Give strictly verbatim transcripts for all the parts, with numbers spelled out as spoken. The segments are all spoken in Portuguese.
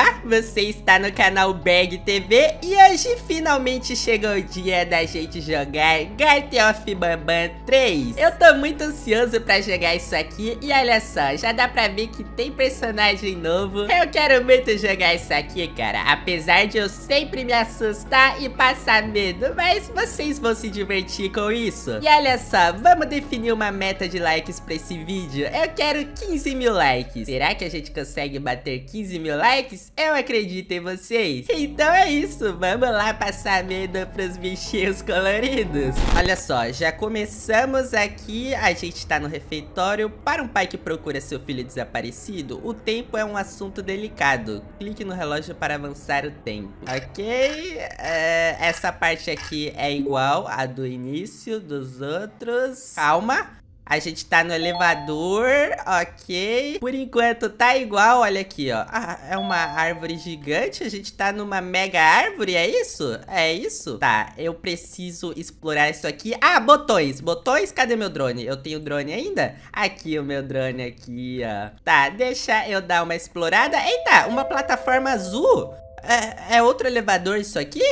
Olá, você está no canal BergTV e hoje finalmente chegou o dia da gente jogar Garten of Banban três. Eu tô muito ansioso pra jogar isso aqui e olha só, já dá pra ver que tem personagem novo. Eu quero muito jogar isso aqui, cara, apesar de eu sempre me assustar e passar medo, mas vocês vão se divertir com isso. E olha só, vamos definir uma meta de likes pra esse vídeo. Eu quero quinze mil likes. Será que a gente consegue bater quinze mil likes? Eu acredito em vocês. Então é isso, vamos lá passar medo pros bichinhos coloridos. Olha só, já começamos aqui. A gente tá no refeitório. Para um pai que procura seu filho desaparecido, o tempo é um assunto delicado. Clique no relógio para avançar o tempo. Ok, é, essa parte aqui é igual a do início dos outros. Calma. A gente tá no elevador, ok. Por enquanto tá igual, olha aqui, ó. Ah, é uma árvore gigante, a gente tá numa mega árvore, é isso? É isso? Tá, eu preciso explorar isso aqui. Ah, botões, botões, cadê meu drone? Eu tenho drone ainda? Aqui, o meu drone aqui, ó. Tá, deixa eu dar uma explorada. Eita, uma plataforma azul. É, é outro elevador isso aqui?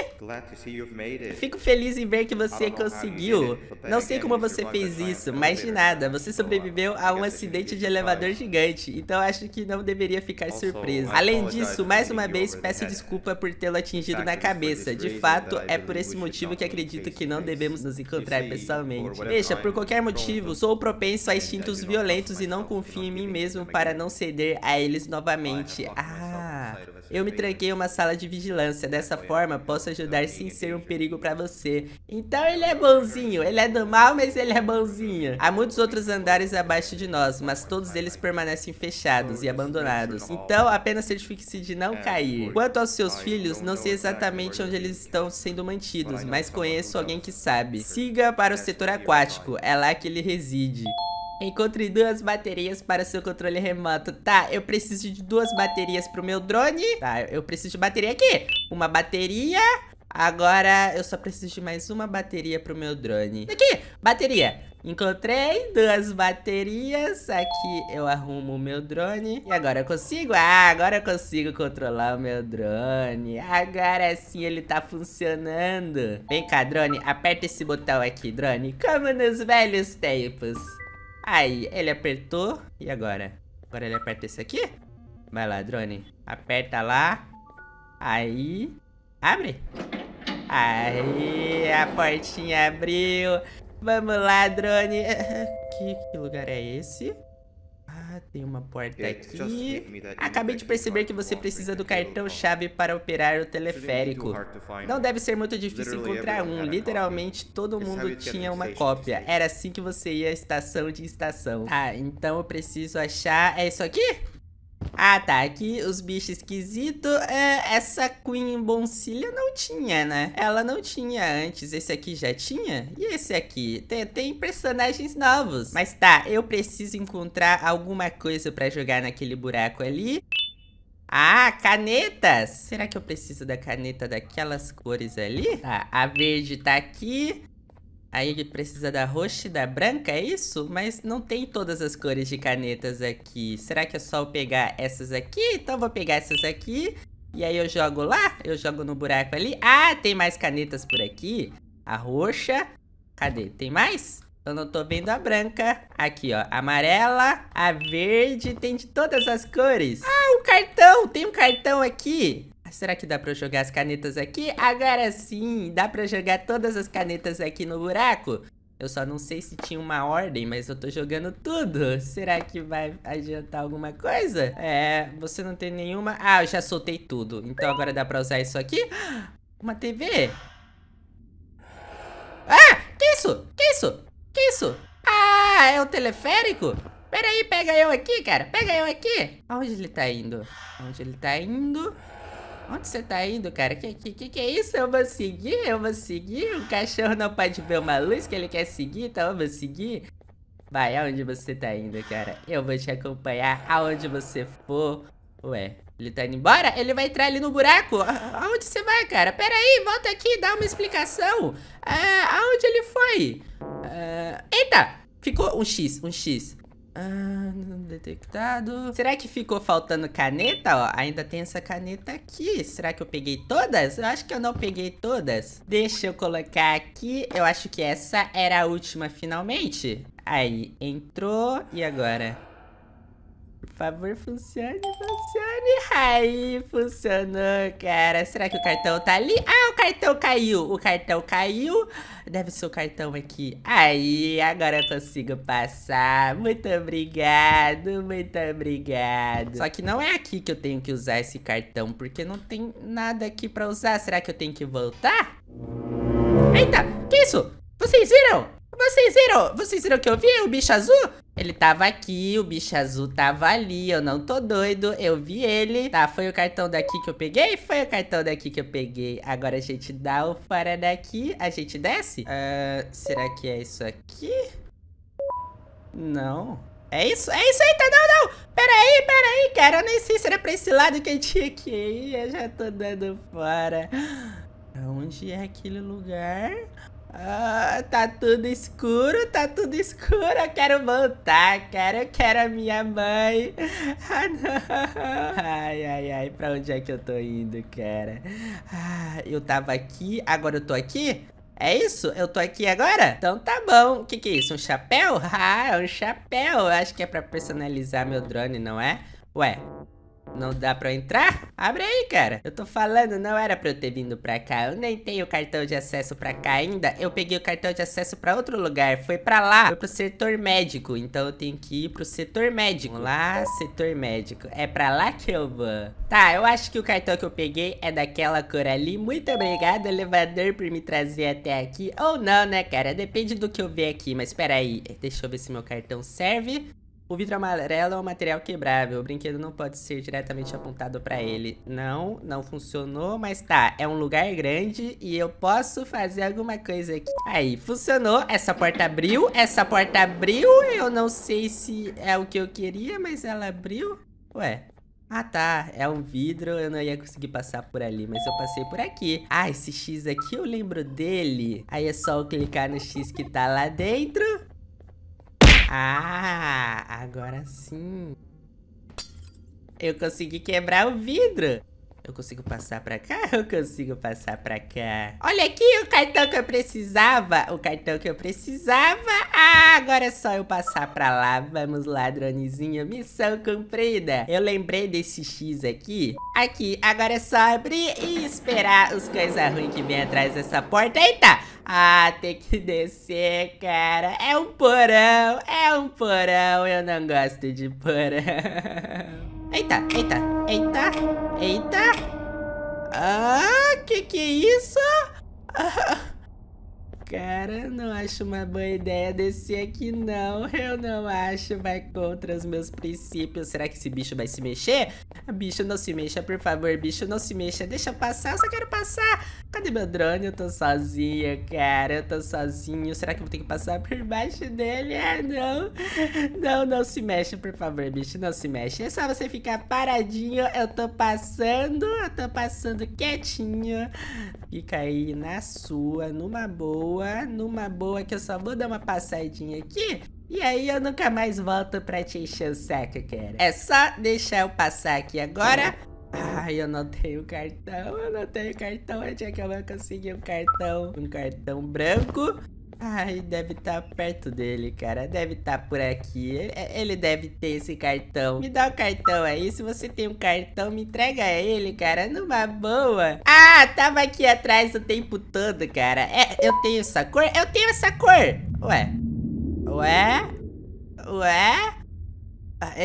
Fico feliz em ver que você conseguiu. Não sei como você fez isso, mas de nada, você sobreviveu a um acidente de elevador gigante, então acho que não deveria ficar surpreso. Além disso, mais uma vez, peço desculpa por tê-lo atingido na cabeça. De fato, é por esse motivo que acredito que não devemos nos encontrar pessoalmente. Veja, por qualquer motivo, sou propenso a instintos violentos e não confio em mim mesmo para não ceder a eles novamente. Ah, eu me tranquei uma sala de vigilância. Dessa forma, posso ajudar sem ser um perigo pra você. Então ele é bonzinho. Ele é do mal, mas ele é bonzinho. Há muitos outros andares abaixo de nós, mas todos eles permanecem fechados e abandonados. Então, apenas certifique-se de não cair. Quanto aos seus filhos, não sei exatamente onde eles estão sendo mantidos, mas conheço alguém que sabe. Siga para o setor aquático. É lá que ele reside. Encontre duas baterias para seu controle remoto. Tá, eu preciso de duas baterias pro meu drone. Tá, eu preciso de bateria aqui. Uma bateria. Agora eu só preciso de mais uma bateria pro meu drone. Aqui, bateria. Encontrei duas baterias. Aqui eu arrumo o meu drone. E agora eu consigo? Ah, agora eu consigo controlar o meu drone. Agora sim ele tá funcionando. Vem cá, drone. Aperta esse botão aqui, drone. Como nos velhos tempos. Aí, ele apertou. E agora? Agora ele aperta esse aqui? Vai lá, drone. Aperta lá. Aí. Abre. Aí, a portinha abriu. Vamos lá, drone. Que, que lugar é esse? Ah, tem uma porta aqui. Acabei de perceber que você precisa do cartão-chave para operar o teleférico. Não deve ser muito difícil encontrar um. Literalmente, todo mundo tinha uma cópia. Era assim que você ia estação de estação. Ah, então eu preciso achar... É isso aqui? Ah, tá. Aqui, os bichos esquisitos. É, essa Queen Bouncelia não tinha, né? Ela não tinha antes. Esse aqui já tinha? E esse aqui? Tem, tem personagens novos. Mas tá, eu preciso encontrar alguma coisa pra jogar naquele buraco ali. Ah, canetas! Será que eu preciso da caneta daquelas cores ali? Tá, a verde tá aqui. Aí ele precisa da roxa e da branca, é isso? Mas não tem todas as cores de canetas aqui. Será que é só eu pegar essas aqui? Então eu vou pegar essas aqui. E aí eu jogo lá, eu jogo no buraco ali. Ah, tem mais canetas por aqui. A roxa. Cadê? Tem mais? Eu não tô vendo a branca. Aqui, ó, amarela, a verde. Tem de todas as cores. Ah, um cartão, tem um cartão aqui. Será que dá pra eu jogar as canetas aqui? Agora sim, dá pra jogar todas as canetas aqui no buraco. Eu só não sei se tinha uma ordem, mas eu tô jogando tudo. Será que vai adiantar alguma coisa? É, você não tem nenhuma... Ah, eu já soltei tudo. Então agora dá pra usar isso aqui? Uma T V? Ah, que isso? Que isso? Que isso? Ah, é o teleférico? Pera aí, pega eu aqui, cara. Pega eu aqui. Aonde ele tá indo? Aonde ele tá indo? Onde você tá indo, cara? Que, que, que, que é isso? Eu vou seguir, eu vou seguir. O cachorro não pode ver uma luz que ele quer seguir, então eu vou seguir. Vai, aonde você tá indo, cara? Eu vou te acompanhar aonde você for. Ué, ele tá indo embora? Ele vai entrar ali no buraco? Aonde você vai, cara? Pera aí, volta aqui, dá uma explicação. Ah, aonde ele foi? Ah, eita! Ficou um X, um X. Ah, detectado. Será que ficou faltando caneta? Ó, ainda tem essa caneta aqui. Será que eu peguei todas? Eu acho que eu não peguei todas. Deixa eu colocar aqui. Eu acho que essa era a última, finalmente. Aí, entrou. E agora? Por favor, funcione, funcione. Aí, funcionou, cara. Será que o cartão tá ali? Ah, o cartão caiu. O cartão caiu. Deve ser o cartão aqui. Aí, agora eu consigo passar. Muito obrigado, muito obrigado. Só que não é aqui que eu tenho que usar esse cartão, porque não tem nada aqui pra usar. Será que eu tenho que voltar? Eita, que isso? Vocês viram? Vocês viram? Vocês viram que eu vi o bicho azul? Ele tava aqui, o bicho azul tava ali, eu não tô doido, eu vi ele. Tá, foi o cartão daqui que eu peguei? Foi o cartão daqui que eu peguei. Agora a gente dá o fora daqui, a gente desce? Uh, será que é isso aqui? Não. É isso? É isso aí, tá? Não, não! Peraí, peraí, cara, eu nem sei se era pra esse lado que eu tinha que ir, eu já tô dando fora. Onde é aquele lugar? Ah, tá tudo escuro, tá tudo escuro. Eu quero voltar, cara. Eu quero a minha mãe. Ah, não. Ai, ai, ai. Pra onde é que eu tô indo, cara? Ah, eu tava aqui, agora eu tô aqui? É isso? Eu tô aqui agora? Então tá bom. O que que é isso? Um chapéu? Ah, é um chapéu. Eu acho que é pra personalizar meu drone, não é? Ué. Não dá pra eu entrar? Abre aí, cara. Eu tô falando, não era pra eu ter vindo pra cá. Eu nem tenho cartão de acesso pra cá ainda. Eu peguei o cartão de acesso pra outro lugar. Foi pra lá, foi pro setor médico. Então eu tenho que ir pro setor médico. Vamos lá, setor médico. É pra lá que eu vou. Tá, eu acho que o cartão que eu peguei é daquela cor ali. Muito obrigado, elevador, por me trazer até aqui. Ou não, né, cara? Depende do que eu ver aqui. Mas peraí, deixa eu ver se meu cartão serve. O vidro amarelo é um material quebrável. O brinquedo não pode ser diretamente apontado pra ele. Não, não funcionou, mas tá. É um lugar grande e eu posso fazer alguma coisa aqui. Aí, funcionou. Essa porta abriu. Essa porta abriu. Eu não sei se é o que eu queria, mas ela abriu. Ué. Ah, tá. É um vidro. Eu não ia conseguir passar por ali, mas eu passei por aqui. Ah, esse X aqui eu lembro dele. Aí é só eu clicar no X que tá lá dentro. Ah, agora sim. Eu consegui quebrar o vidro. Eu consigo passar pra cá? Eu consigo passar pra cá. Olha aqui o cartão que eu precisava. O cartão que eu precisava. Ah, agora é só eu passar pra lá. Vamos lá, dronezinho. Missão cumprida. Eu lembrei desse X aqui. Aqui, agora é só abrir e esperar os coisas ruins que vem atrás dessa porta. Eita! Ah, tem que descer, cara. É um porão, é um porão. Eu não gosto de porão. Eita, eita, eita, eita. Ah, que que é isso? Ah, cara, não acho uma boa ideia descer aqui, não. Eu não acho, vai contra os meus princípios. Será que esse bicho vai se mexer? Bicho, não se mexa, por favor, bicho, não se mexa. Deixa eu passar, eu só quero passar. Cadê meu drone? Eu tô sozinho, cara. Eu tô sozinho. Será que eu vou ter que passar por baixo dele? Ah, não. Não, não se mexe, por favor, bicho. Não se mexe. É só você ficar paradinho. Eu tô passando. Eu tô passando quietinho. Fica aí na sua, numa boa. Numa boa, que eu só vou dar uma passadinha aqui. E aí eu nunca mais volto pra te encher o saco, cara. É só deixar eu passar aqui agora. Ai, eu não tenho cartão, eu não tenho cartão. Onde é que eu vou conseguir um cartão? Um cartão branco. Ai, deve estar perto dele, cara. Deve estar por aqui. Ele, ele deve ter esse cartão. Me dá o cartão aí. Se você tem um cartão, me entrega ele, cara. Numa boa. Ah, tava aqui atrás o tempo todo, cara. É, eu tenho essa cor? Eu tenho essa cor. Ué. Ué? Ué?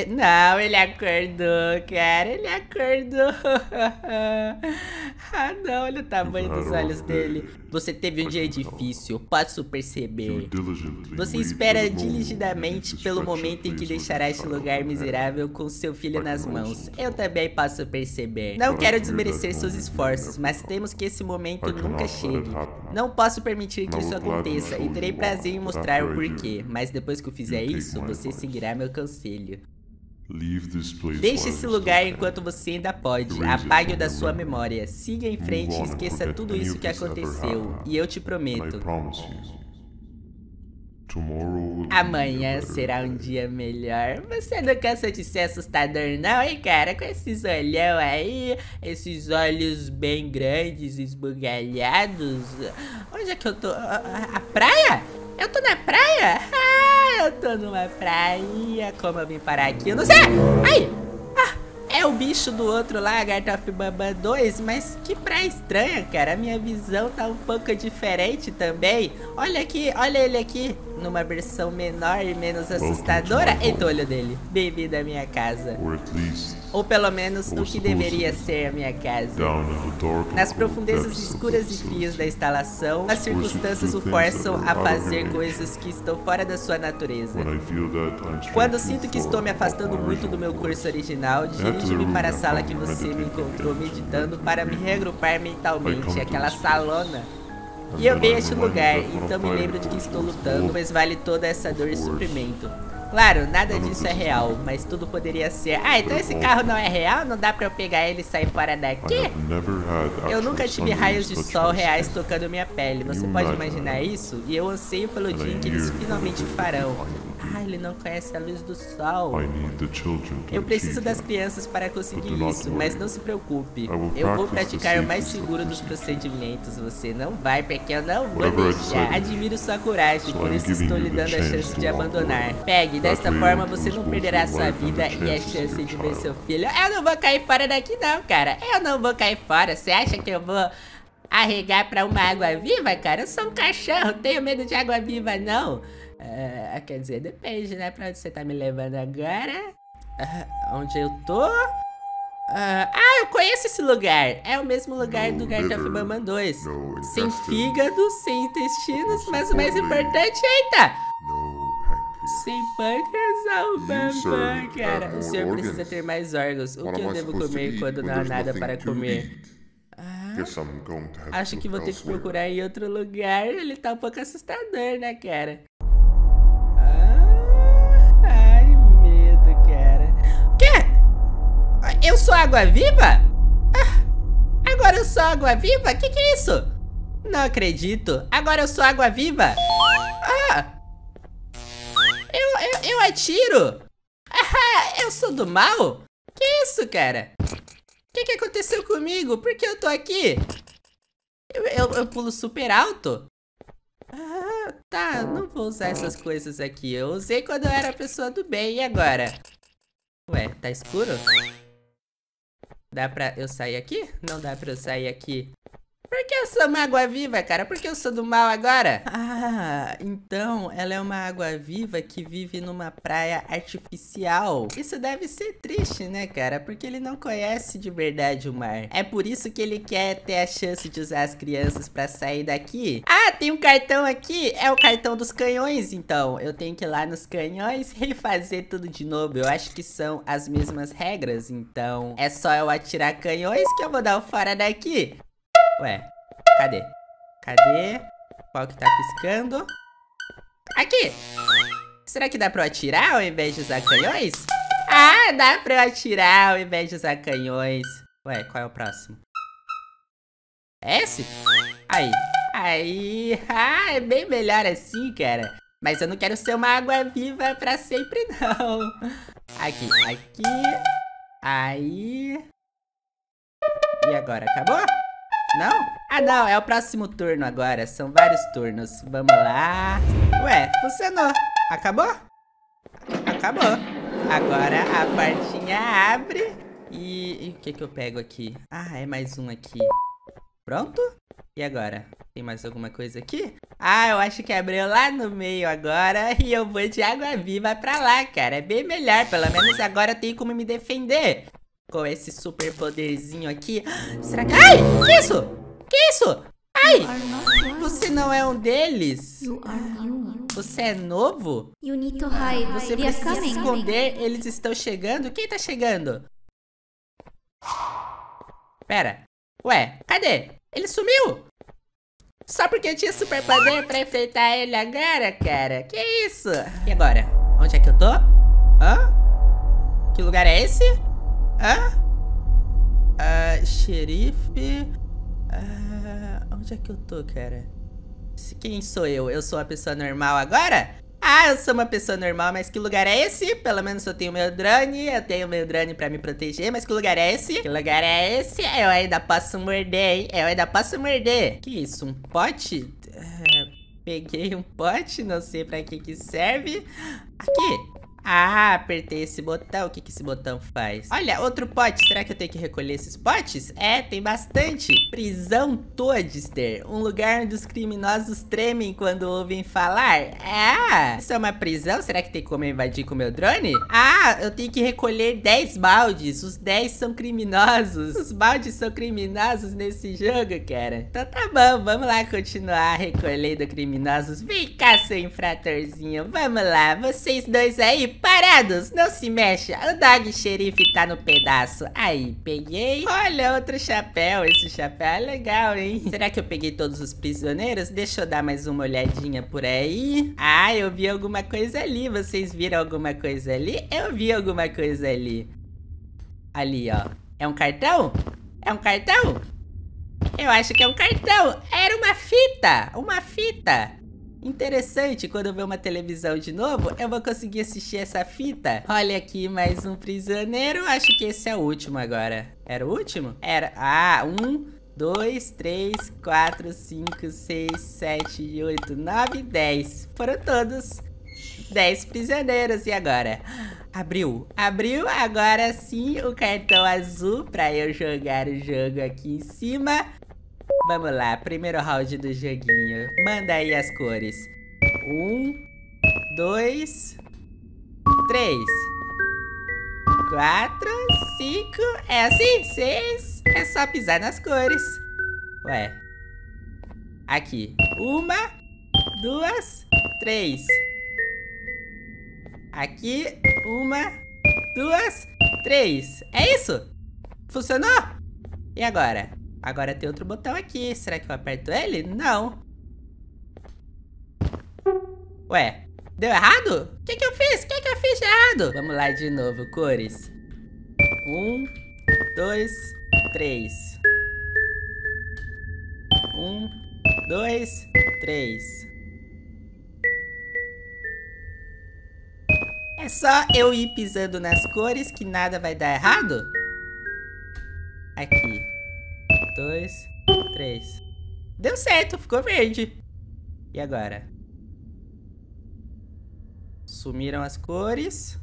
Não, ele acordou, cara. Ele acordou. Ah, não. Olha o tamanho dos olhos dele. Você teve um dia difícil, posso perceber. Você espera diligidamente pelo momento em que deixará este lugar miserável com seu filho nas mãos. Eu também posso perceber. Não quero desmerecer seus esforços, mas temos que esse momento nunca chegue. Não posso permitir que isso aconteça e terei prazer em mostrar o porquê. Mas depois que eu fizer isso, você seguirá meu conselho. Deixe esse lugar enquanto você ainda pode. Apague-o da sua memória. Siga em frente e esqueça tudo isso que aconteceu. E eu te prometo. Amanhã será um dia melhor. Você não cansa de ser assustador não, hein, cara? Com esses olhão aí, esses olhos bem grandes, esbugalhados. Onde é que eu tô? A praia? Eu tô na praia? Ah, eu tô numa praia. Como eu vim parar aqui? Eu não sei! Ai! Ah, é o bicho do outro lá, Garten of Banban dois. Mas que praia estranha, cara. A minha visão tá um pouco diferente também. Olha aqui, olha ele aqui. Numa versão menor e menos assustadora. Eita, o olho dele. Bem-vindo à minha casa. Ou pelo menos o que deveria ser a minha casa. Nas profundezas escuras e frias da instalação, as circunstâncias o forçam a fazer coisas que estão fora da sua natureza. Quando sinto que estou me afastando muito do meu curso original, dirijo-me para a sala que você me encontrou meditando para me reagrupar mentalmente, aquela salona. E eu vejo este lugar, então me lembro de que estou lutando, mas vale toda essa dor e suprimento. Claro, nada disso é real, mas tudo poderia ser. Ah, então esse carro não é real? Não dá pra eu pegar ele e sair fora daqui? Eu nunca tive raios de sol reais tocando minha pele, você pode imaginar isso? E eu anseio pelo dia em que eles finalmente farão. Ah, ele não conhece a luz do sol. Eu preciso das crianças para conseguir isso, mas não se preocupe. Eu vou praticar o mais seguro dos procedimentos. Você não vai, porque eu não vou deixar. Admiro sua coragem, por isso estou lhe dando a chance de abandonar. Pegue, desta forma você não perderá sua vida e a chance de ver seu filho. Eu não vou cair fora daqui não, cara. Eu não vou cair fora. Você acha que eu vou arregar pra uma água viva, cara? Eu sou um cachorro, tenho medo de água viva não. Uh, quer dizer, depende, né? Pra onde você tá me levando agora? Uh, onde eu tô? Uh, ah, eu conheço esse lugar! É o mesmo lugar do Garten of Banban dois. Sem fígado, sem intestinos, mas o mais importante, eita! Sem pâncreas ao Banban, cara. O senhor precisa ter mais órgãos. O que eu devo comer quando não há nada para comer? Ah, acho que vou ter que procurar em outro lugar. Ele tá um pouco assustador, né, cara? Eu sou água-viva? Ah, agora eu sou água-viva? Que que é isso? Não acredito. Agora eu sou água-viva? Ah, eu, eu, eu atiro? Ah, eu sou do mal? Que isso, cara? Que que aconteceu comigo? Por que eu tô aqui? Eu, eu, eu pulo super alto? Ah, tá, não vou usar essas coisas aqui. Eu usei quando eu era pessoa do bem, e agora? Ué, tá escuro? Dá pra eu sair aqui? Não dá pra eu sair aqui. Por que eu sou uma água-viva, cara? Por que eu sou do mal agora? Ah, então ela é uma água-viva que vive numa praia artificial. Isso deve ser triste, né, cara? Porque ele não conhece de verdade o mar. É por isso que ele quer ter a chance de usar as crianças pra sair daqui. Ah, tem um cartão aqui. É o cartão dos canhões, então. Eu tenho que ir lá nos canhões e fazer tudo de novo. Eu acho que são as mesmas regras, então é só eu atirar canhões que eu vou dar o fora daqui. Ué, cadê? Cadê? Qual que tá piscando? Aqui! Será que dá pra eu atirar ao invés de usar canhões? Ah, dá pra eu atirar ao invés de usar canhões. Ué, qual é o próximo? É esse? Aí, aí, ah, é bem melhor assim, cara. Mas eu não quero ser uma água viva pra sempre, não. Aqui, aqui, aí. E agora, acabou? Não? Ah, não, é o próximo turno agora. São vários turnos. Vamos lá. Ué, funcionou. Acabou? Acabou. Agora a portinha abre. E, e o que que eu pego aqui? Ah, é mais um aqui. Pronto? E agora? Tem mais alguma coisa aqui? Ah, eu acho que abriu lá no meio agora. E eu vou de água viva pra lá, cara. É bem melhor. Pelo menos agora eu tenho como me defender. Com esse super poderzinho aqui. Será que... Ai! Que isso? Que isso? Ai! Você não é um deles? Você é novo? Você precisa se esconder. Eles estão chegando. Quem tá chegando? Pera. Ué, cadê? Ele sumiu? Só porque eu tinha super poder pra enfrentar ele agora, cara? Que isso? E agora? Onde é que eu tô? Hã? Que lugar é esse? Hã? Ah, xerife. Ah, onde é que eu tô, cara? Quem sou eu? Eu sou uma pessoa normal agora? Ah, eu sou uma pessoa normal, mas que lugar é esse? Pelo menos eu tenho meu drone, eu tenho meu drone pra me proteger, mas que lugar é esse? Que lugar é esse? Eu ainda posso morder, hein? Eu ainda posso morder. Que isso, um pote? Uh, peguei um pote, não sei pra que que serve. Aqui. Ah, apertei esse botão. O que que esse botão faz? Olha, outro pote. Será que eu tenho que recolher esses potes? É, tem bastante. Prisão Toadster. Um lugar onde os criminosos tremem quando ouvem falar. Ah, isso é uma prisão? Será que tem como eu invadir com o meu drone? Ah, eu tenho que recolher dez baldes. Os dez são criminosos. Os baldes são criminosos nesse jogo, cara. Então tá bom, vamos lá continuar recolhendo criminosos. Vem cá, seu infratorzinho. Vamos lá, vocês dois aí, parados, não se mexa. O dog xerife tá no pedaço. Aí, peguei. Olha, outro chapéu. Esse chapéu é legal, hein? Será que eu peguei todos os prisioneiros? Deixa eu dar mais uma olhadinha por aí. Ah, eu vi alguma coisa ali. Vocês viram alguma coisa ali? Eu vi alguma coisa ali. Ali, ó. É um cartão? É um cartão? Eu acho que é um cartão. Era uma fita. Uma fita. Interessante, quando eu ver uma televisão de novo, eu vou conseguir assistir essa fita. Olha aqui, mais um prisioneiro. Acho que esse é o último agora. Era o último? Era. Ah, um, dois, três, quatro, cinco, seis, sete, oito, nove, dez. Foram todos. Dez prisioneiros. E agora? Abriu. Abriu. Agora sim, o cartão azul pra eu jogar o jogo aqui em cima. Vamos lá, primeiro round do joguinho. Manda aí as cores. Um, dois, três, quatro, cinco. É assim? Seis. É só pisar nas cores. Ué. Aqui. Uma, duas, três. Aqui. Uma, duas, três. É isso? Funcionou? E agora? Agora tem outro botão aqui. Será que eu aperto ele? Não. Ué, deu errado? O que que eu fiz? O que que eu fiz de errado? Vamos lá de novo, cores. Um, dois, três. Um, dois, três. É só eu ir pisando nas cores que nada vai dar errado? Aqui. Dois, três. Deu certo, ficou verde. E agora? Sumiram as cores.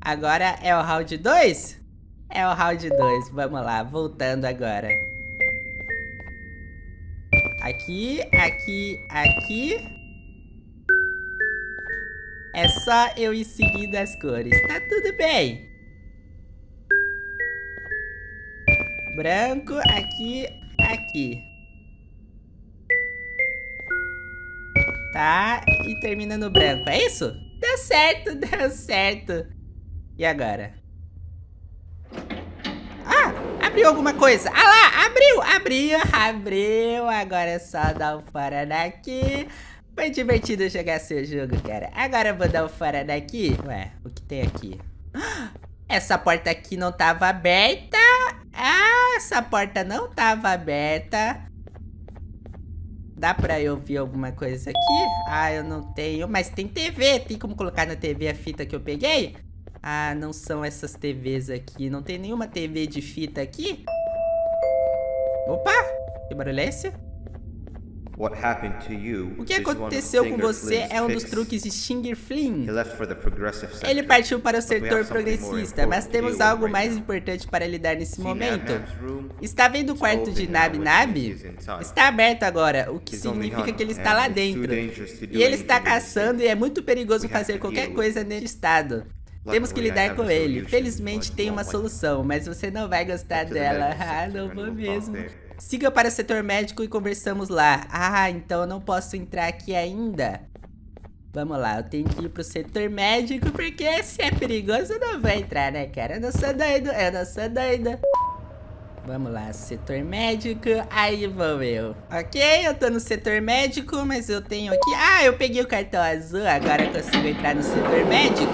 Agora é o round dois? É o round dois, vamos lá, voltando agora. Aqui, aqui, aqui. É só eu ir seguindo as cores, tá tudo bem. Branco, aqui, aqui. Tá, e termina no branco, é isso? Deu certo, deu certo. E agora? Ah, abriu alguma coisa. Ah lá, abriu, abriu, abriu. Agora é só dar um fora daqui. Foi divertido jogar seu jogo, cara. Agora eu vou dar um fora daqui. Ué, o que tem aqui? Essa porta aqui não tava aberta. Ah, essa porta não tava aberta. Dá pra eu ver alguma coisa aqui? Ah, eu não tenho. Mas tem T V. Tem como colocar na T V a fita que eu peguei? Ah, não são essas T Vs aqui. Não tem nenhuma T V de fita aqui? Opa! Que barulho é esse? What happened to you, o que aconteceu com você é um dos truques de Stinger Flynn. Ele partiu para o setor progressista, mas temos algo mais importante para lidar nesse momento. Está vendo o quarto de Nab Nab? Está aberto agora, o que significa que ele está lá dentro. E ele está caçando e é muito perigoso fazer qualquer coisa nesse estado. Temos que lidar com ele. Felizmente tem uma solução, mas você não vai gostar dela. Ah, não vou mesmo. Siga para o setor médico e conversamos lá. Ah, então eu não posso entrar aqui ainda. Vamos lá, eu tenho que ir pro setor médico, porque se é perigoso eu não vou entrar, né, cara? Eu não sou doido, eu não sou doida. Vamos lá, setor médico. Aí vou eu. Ok, eu tô no setor médico, mas eu tenho aqui... Ah, eu peguei o cartão azul, agora eu consigo entrar no setor médico.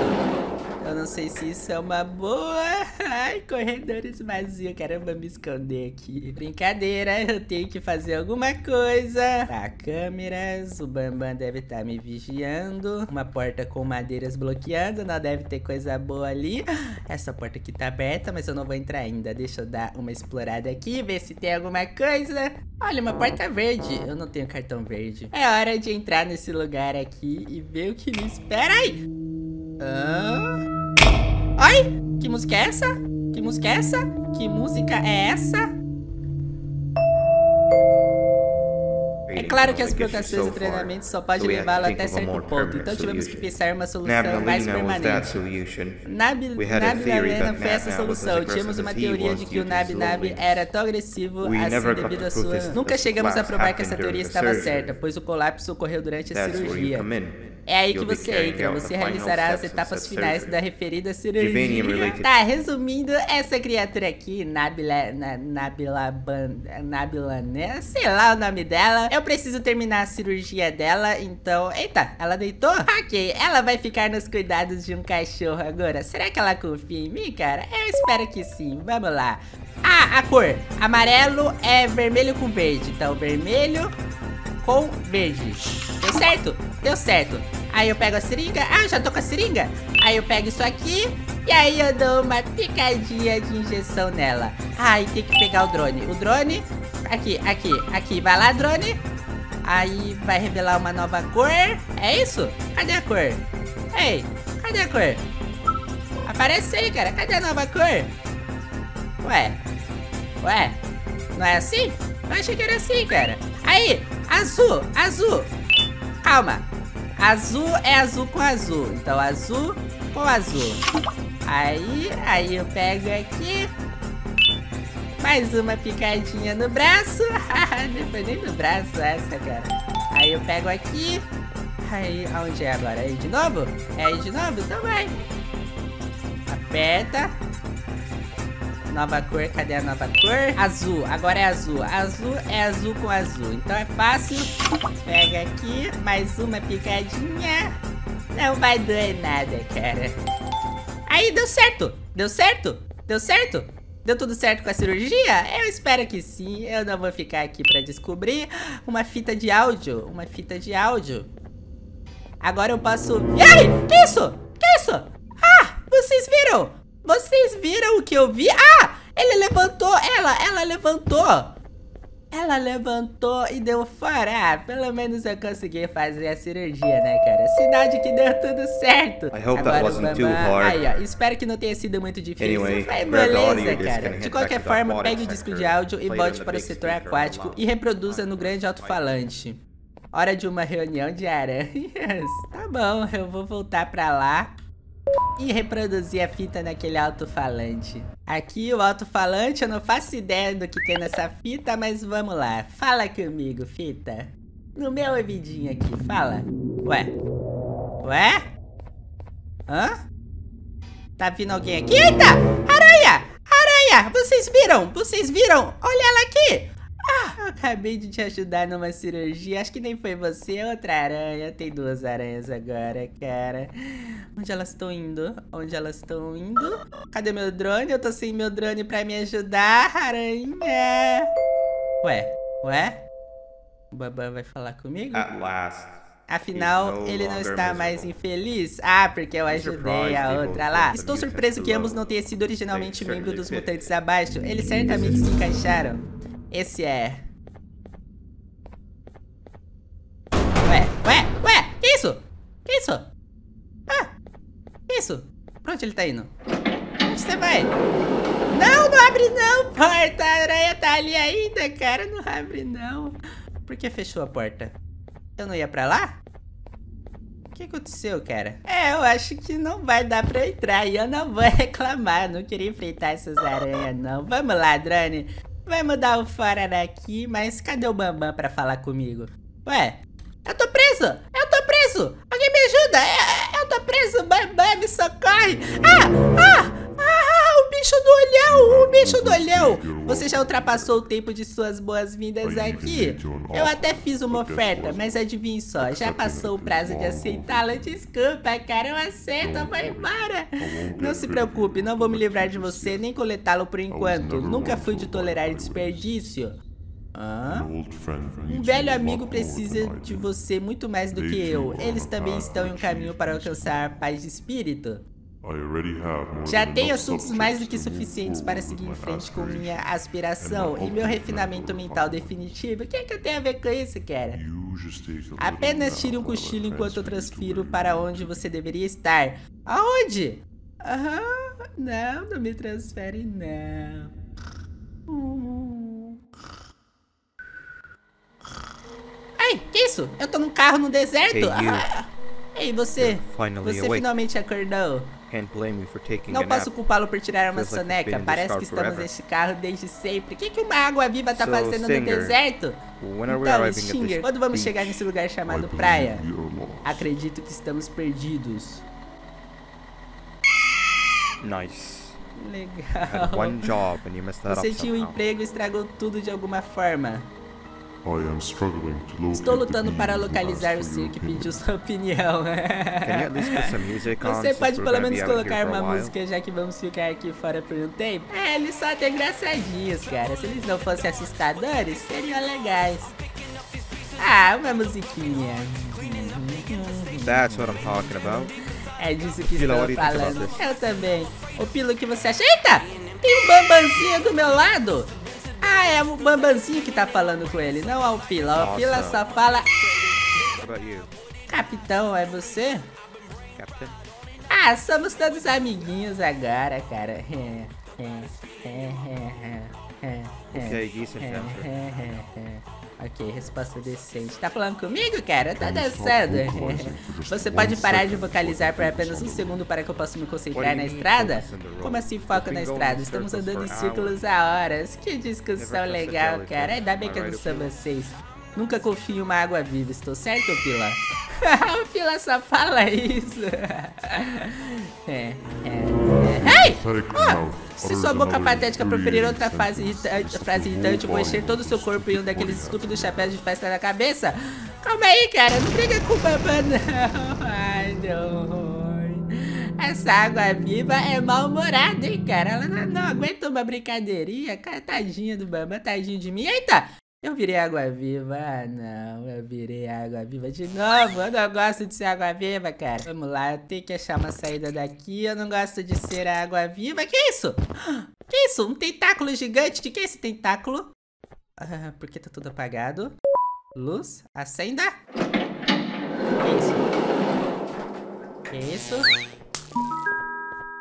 Eu não sei se isso é uma boa. Ai, corredores vazios. Caramba, me esconder aqui. Brincadeira, eu tenho que fazer alguma coisa. Tá, câmeras. O Banban deve estar tá me vigiando. Uma porta com madeiras bloqueando. Não deve ter coisa boa ali. Essa porta aqui tá aberta, mas eu não vou entrar ainda. Deixa eu dar uma explorada aqui, ver se tem alguma coisa. Olha, uma porta verde. Eu não tenho cartão verde. É hora de entrar nesse lugar aqui e ver o que me espera. Ai! Ah. Ai! Que música é essa? Que música é essa? Que música é essa? É claro que as plantações de treinamento só podem levá-la até certo ponto, então tivemos que pensar em uma solução mais permanente. Nabilina foi essa solução. Tínhamos uma teoria de que o Nab-Nab era tão agressivo assim devido à sua... Nunca chegamos a provar que essa teoria estava certa, pois o colapso ocorreu durante a cirurgia. É aí que você entra, você realizará as etapas finais da referida cirurgia. Tá, resumindo, essa criatura aqui, Nabila, Nabila, Nabila, né? Sei lá o nome dela. Eu preciso terminar a cirurgia dela, então... Eita, ela deitou? Ok, ela vai ficar nos cuidados de um cachorro agora. Será que ela confia em mim, cara? Eu espero que sim, vamos lá. Ah, a cor. Amarelo é vermelho com verde, então vermelho... com verde. Deu certo? Deu certo. Aí eu pego a seringa. Ah, já tô com a seringa. Aí eu pego isso aqui. E aí eu dou uma picadinha de injeção nela. Ai, tem que pegar o drone. O drone. Aqui, aqui, aqui. Vai lá, drone. Aí vai revelar uma nova cor. É isso? Cadê a cor? Ei, cadê a cor? Aparece aí, cara. Cadê a nova cor? Ué. Ué. Não é assim? Eu achei que era assim, cara. Aí. Azul, azul. Calma. Azul é azul com azul. Então, azul com azul. Aí, aí eu pego aqui. Mais uma picadinha no braço. Não foi nem no braço essa, cara. Aí eu pego aqui. Aí, aonde é agora? Aí de novo? É aí de novo? Então vai. Aperta. Nova cor, cadê a nova cor? Azul, agora é azul. Azul é azul com azul, então é fácil. Pega aqui, mais uma picadinha. Não vai doer nada, cara. Aí, deu certo, deu certo, deu certo. Deu tudo certo com a cirurgia? Eu espero que sim, eu não vou ficar aqui pra descobrir. Uma fita de áudio, uma fita de áudio. Agora eu posso... Ai, que isso? Que isso? Ah, vocês viram? Vocês viram o que eu vi? Ah! Ele levantou! Ela! Ela levantou! Ela levantou e deu fora! Ah, pelo menos eu consegui fazer a cirurgia, né, cara? Sinal de que deu tudo certo! Agora o Banban... Aí, ó, espero que não tenha sido muito difícil. Anyway, vai, beleza, cara. De qualquer forma, pegue o disco de áudio e bote para o setor aquático e reproduza no grande alto-falante. Hora de uma reunião de aranhas. Tá bom, eu vou voltar pra lá. E reproduzir a fita naquele alto-falante. Aqui o alto-falante, eu não faço ideia do que tem nessa fita, mas vamos lá. Fala comigo, fita. No meu ouvidinho aqui, fala. Ué? Ué? Hã? Tá vindo alguém aqui? Eita! Aranha! Aranha! Vocês viram? Vocês viram? Olha ela aqui! Ah, eu acabei de te ajudar numa cirurgia. Acho que nem foi você, outra aranha. Tem duas aranhas agora, cara. Onde elas estão indo? Onde elas estão indo? Cadê meu drone? Eu tô sem meu drone pra me ajudar, aranha. Ué, ué? O Banban vai falar comigo? At last. Afinal, ele não está mais infeliz. Ah, porque eu ajudei a outra lá. Estou surpreso que ambos não tenham sido originalmente membro dos mutantes abaixo. Eles certamente se encaixaram. Esse é... Ué, ué, ué! Que isso? Que isso? Ah! Que isso? Pra onde ele tá indo? Onde você vai? Não, não abre não, porta! A aranha tá ali ainda, cara! Não abre não! Por que fechou a porta? Eu não ia pra lá? O que aconteceu, cara? É, eu acho que não vai dar pra entrar e eu não vou reclamar. Não queria enfrentar essas aranhas, não. Vamos lá, drone! Vamos dar o fora daqui, mas cadê o Banban pra falar comigo? Ué, eu tô preso! Eu tô preso! Alguém me ajuda! Eu, eu tô preso! Banban, me socorre! Ah! Ah! Ah! O bicho do olhão, o bicho do olhão. Você já ultrapassou o tempo de suas boas-vindas aqui. Eu até fiz uma oferta, mas adivinhe só, já passou o prazo de aceitá-la. Desculpa, cara, eu aceito, vai embora. Não se preocupe, não vou me livrar de você nem coletá-lo por enquanto. Nunca fui de tolerar desperdício. Ah? Um velho amigo precisa de você muito mais do que eu. Eles também estão em um caminho para alcançar paz de espírito. Já tenho assuntos mais do que suficientes para seguir em frente com minha aspiração e meu refinamento mental definitivo. O que é que eu tenho a ver com isso, cara? Apenas tire um cochilo enquanto eu transfiro para onde você deveria estar. Aonde? Aham, não, não me transfere, não. Ai, que isso? Eu tô num carro no deserto? Ah. Ei, você, você finalmente acordou. Não posso culpá-lo por tirar uma soneca. Parece que estamos neste carro desde sempre. O que, que uma água-viva tá fazendo no deserto? Então, Stinger, quando vamos chegar nesse lugar chamado praia? Acredito que estamos perdidos. Nice. Legal. Você tinha um emprego e estragou tudo de alguma forma. Estou lutando para localizar o ser que pediu sua opinião. Você pode pelo menos colocar uma música, já que vamos ficar aqui fora por um tempo? É, eles só têm engraçadinhos, cara. Se eles não fossem assustadores, seriam legais. Ah, uma musiquinha. That's what I'm talking about. É disso que estou falando. Eu também. O Pilo, que você acha? Eita! Tem um bambanzinho do meu lado! Ah, é o Bambanzinho que tá falando com ele, não a Alpila. A Alpila só fala... Capitão, é você? Capitão. Ah, somos todos amiguinhos agora, cara. Ok, resposta decente. Tá falando comigo, cara? Tá dançando. Você pode parar de vocalizar por apenas um segundo para que eu possa me concentrar na estrada? Como assim foca na estrada? Estamos andando em círculos há horas. Que discussão legal, cara. Ainda bem que eu não sou vocês. Nunca confio em uma água viva, estou certo, Pila? O Pila só fala isso. É, é. Ei! Oh, se sua boca patética proferir outra frase irritante, frase irritante, vou encher todo o seu corpo em um daqueles estúpidos chapéus de festa na cabeça. Calma aí, cara, não briga com o Bamba, não. Ai, não. Essa água viva é mal-humorada, hein, cara. Ela não, não aguenta uma brincadeirinha. Tadinha do Bamba, tadinho de mim. Eita! Eu virei água-viva, ah não, eu virei água-viva de novo, eu não gosto de ser água-viva, cara. Vamos lá, eu tenho que achar uma saída daqui, eu não gosto de ser água-viva. Que isso? Que isso? Um tentáculo gigante, de que é esse tentáculo? Ah, por que tá tudo apagado? Luz, acenda. Que isso? Que isso?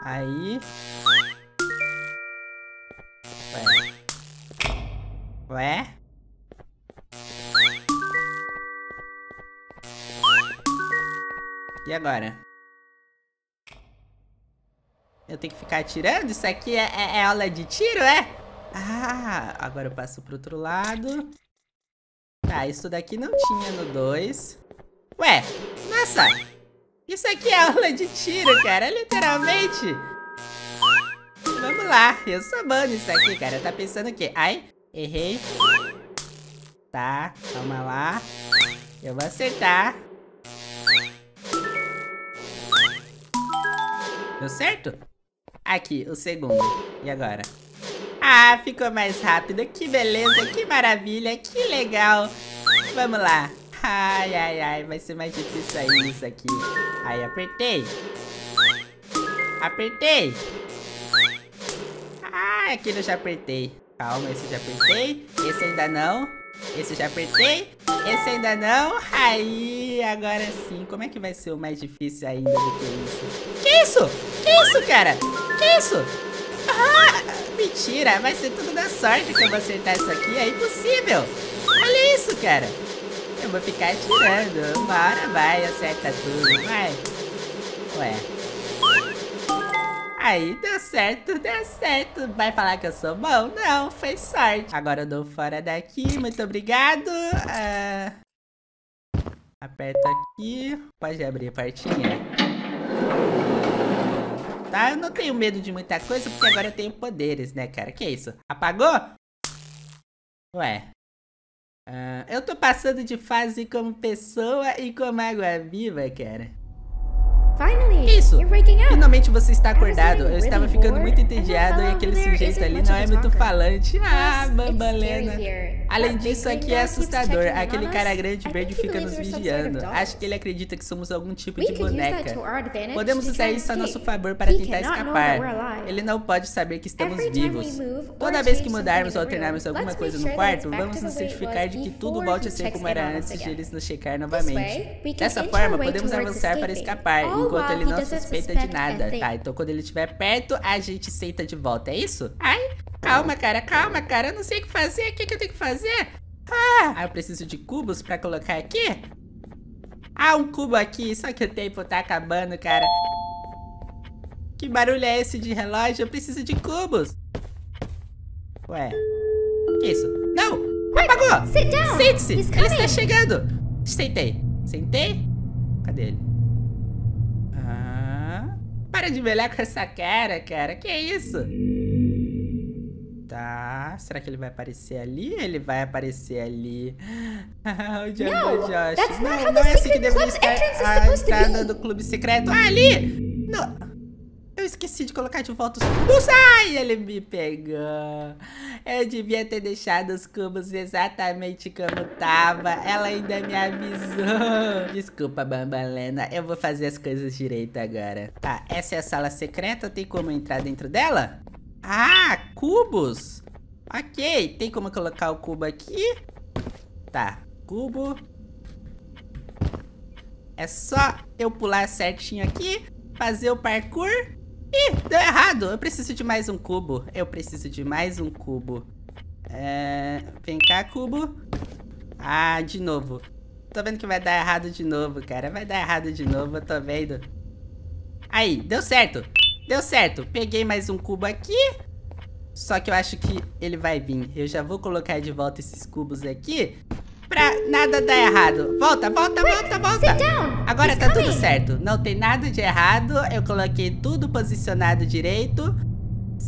Aí... Ué? Ué? E agora? Eu tenho que ficar atirando? Isso aqui é, é, é aula de tiro, é? Ah, agora eu passo pro outro lado. Tá, isso daqui não tinha no dois. Ué, nossa! Isso aqui é aula de tiro, cara, literalmente. Vamos lá, eu sou bom nisso aqui, cara. Tá pensando o quê? Ai, errei. Tá, calma lá. Eu vou acertar. Deu certo? Aqui, o segundo. E agora? Ah, ficou mais rápido. Que beleza, que maravilha, que legal. Vamos lá. Ai, ai, ai, vai ser mais difícil ainda isso aqui. Aí, apertei. Apertei. Ah, aqui eu já apertei. Calma, esse eu já apertei. Esse ainda não. Esse eu já apertei. Esse ainda não. Aí, agora sim. Como é que vai ser o mais difícil ainda do que isso? Que isso? Que isso, cara? Que isso? Ah, mentira, vai ser tudo da sorte que eu vou acertar isso aqui, é impossível. Olha isso, cara. Eu vou ficar atirando, uma hora vai, acerta tudo, vai. Ué. Aí, deu certo, deu certo. Vai falar que eu sou bom? Não, foi sorte. Agora eu dou fora daqui, muito obrigado. Ah, aperta aqui, pode abrir a portinha. tá? Eu não tenho medo de muita coisa, porque agora eu tenho poderes, né, cara? Que isso? Apagou? Ué. Ah, eu tô passando de fase como pessoa e como água-viva, cara. Que isso? Finalmente você está acordado. Eu estava ficando muito entediado e aquele sujeito ali não é muito falante. Ah, Bambalena. Além disso, aqui é assustador. Aquele cara grande verde fica nos vigiando. Acho que ele acredita que somos algum tipo de boneca. Podemos usar isso a nosso favor para tentar escapar. Ele não pode saber que estamos vivos. Toda vez que mudarmos ou alternarmos alguma coisa no quarto, vamos nos certificar de que tudo volte a ser como era antes de eles nos checar novamente. Dessa forma, podemos avançar para escapar. Enquanto ele não suspeita de nada. Tá, então quando ele estiver perto, a gente senta de volta, é isso? Ai, calma, cara, calma, cara. Eu não sei o que fazer. O que, que eu tenho que fazer? Ah, eu preciso de cubos pra colocar aqui? Ah, um cubo aqui. Só que o tempo tá acabando, cara. Que barulho é esse de relógio? Eu preciso de cubos. Ué, que isso? Não! Apagou! Sente-se! Ele está chegando! Sentei. Sentei? Cadê ele? Para de velhar com essa cara, cara. Que isso? Tá. Será que ele vai aparecer ali? Ele vai aparecer ali. Ah, o Jumbo Josh. Não, não é assim que deveria estar a entrada do clube secreto. Ah, ali! Não. Eu esqueci de colocar de volta os cubos. Ai, ele me pegou. Eu devia ter deixado os cubos exatamente como tava. Ela ainda me avisou. Desculpa, Bambalena. Eu vou fazer as coisas direito agora. Tá, essa é a sala secreta. Tem como entrar dentro dela? Ah, cubos. Ok, tem como colocar o cubo aqui? Tá, cubo. É só eu pular certinho aqui. Fazer o parkour. Ih, deu errado. Eu preciso de mais um cubo. Eu preciso de mais um cubo. É... Vem cá, cubo. Ah, de novo. Tô vendo que vai dar errado de novo, cara. Vai dar errado de novo, eu tô vendo. Aí, deu certo. Deu certo. Peguei mais um cubo aqui. Só que eu acho que ele vai vir. Eu já vou colocar de volta esses cubos aqui. Pra nada dar errado. Volta, volta, volta, volta. Agora tá tudo certo. Não tem nada de errado. Eu coloquei tudo posicionado direito.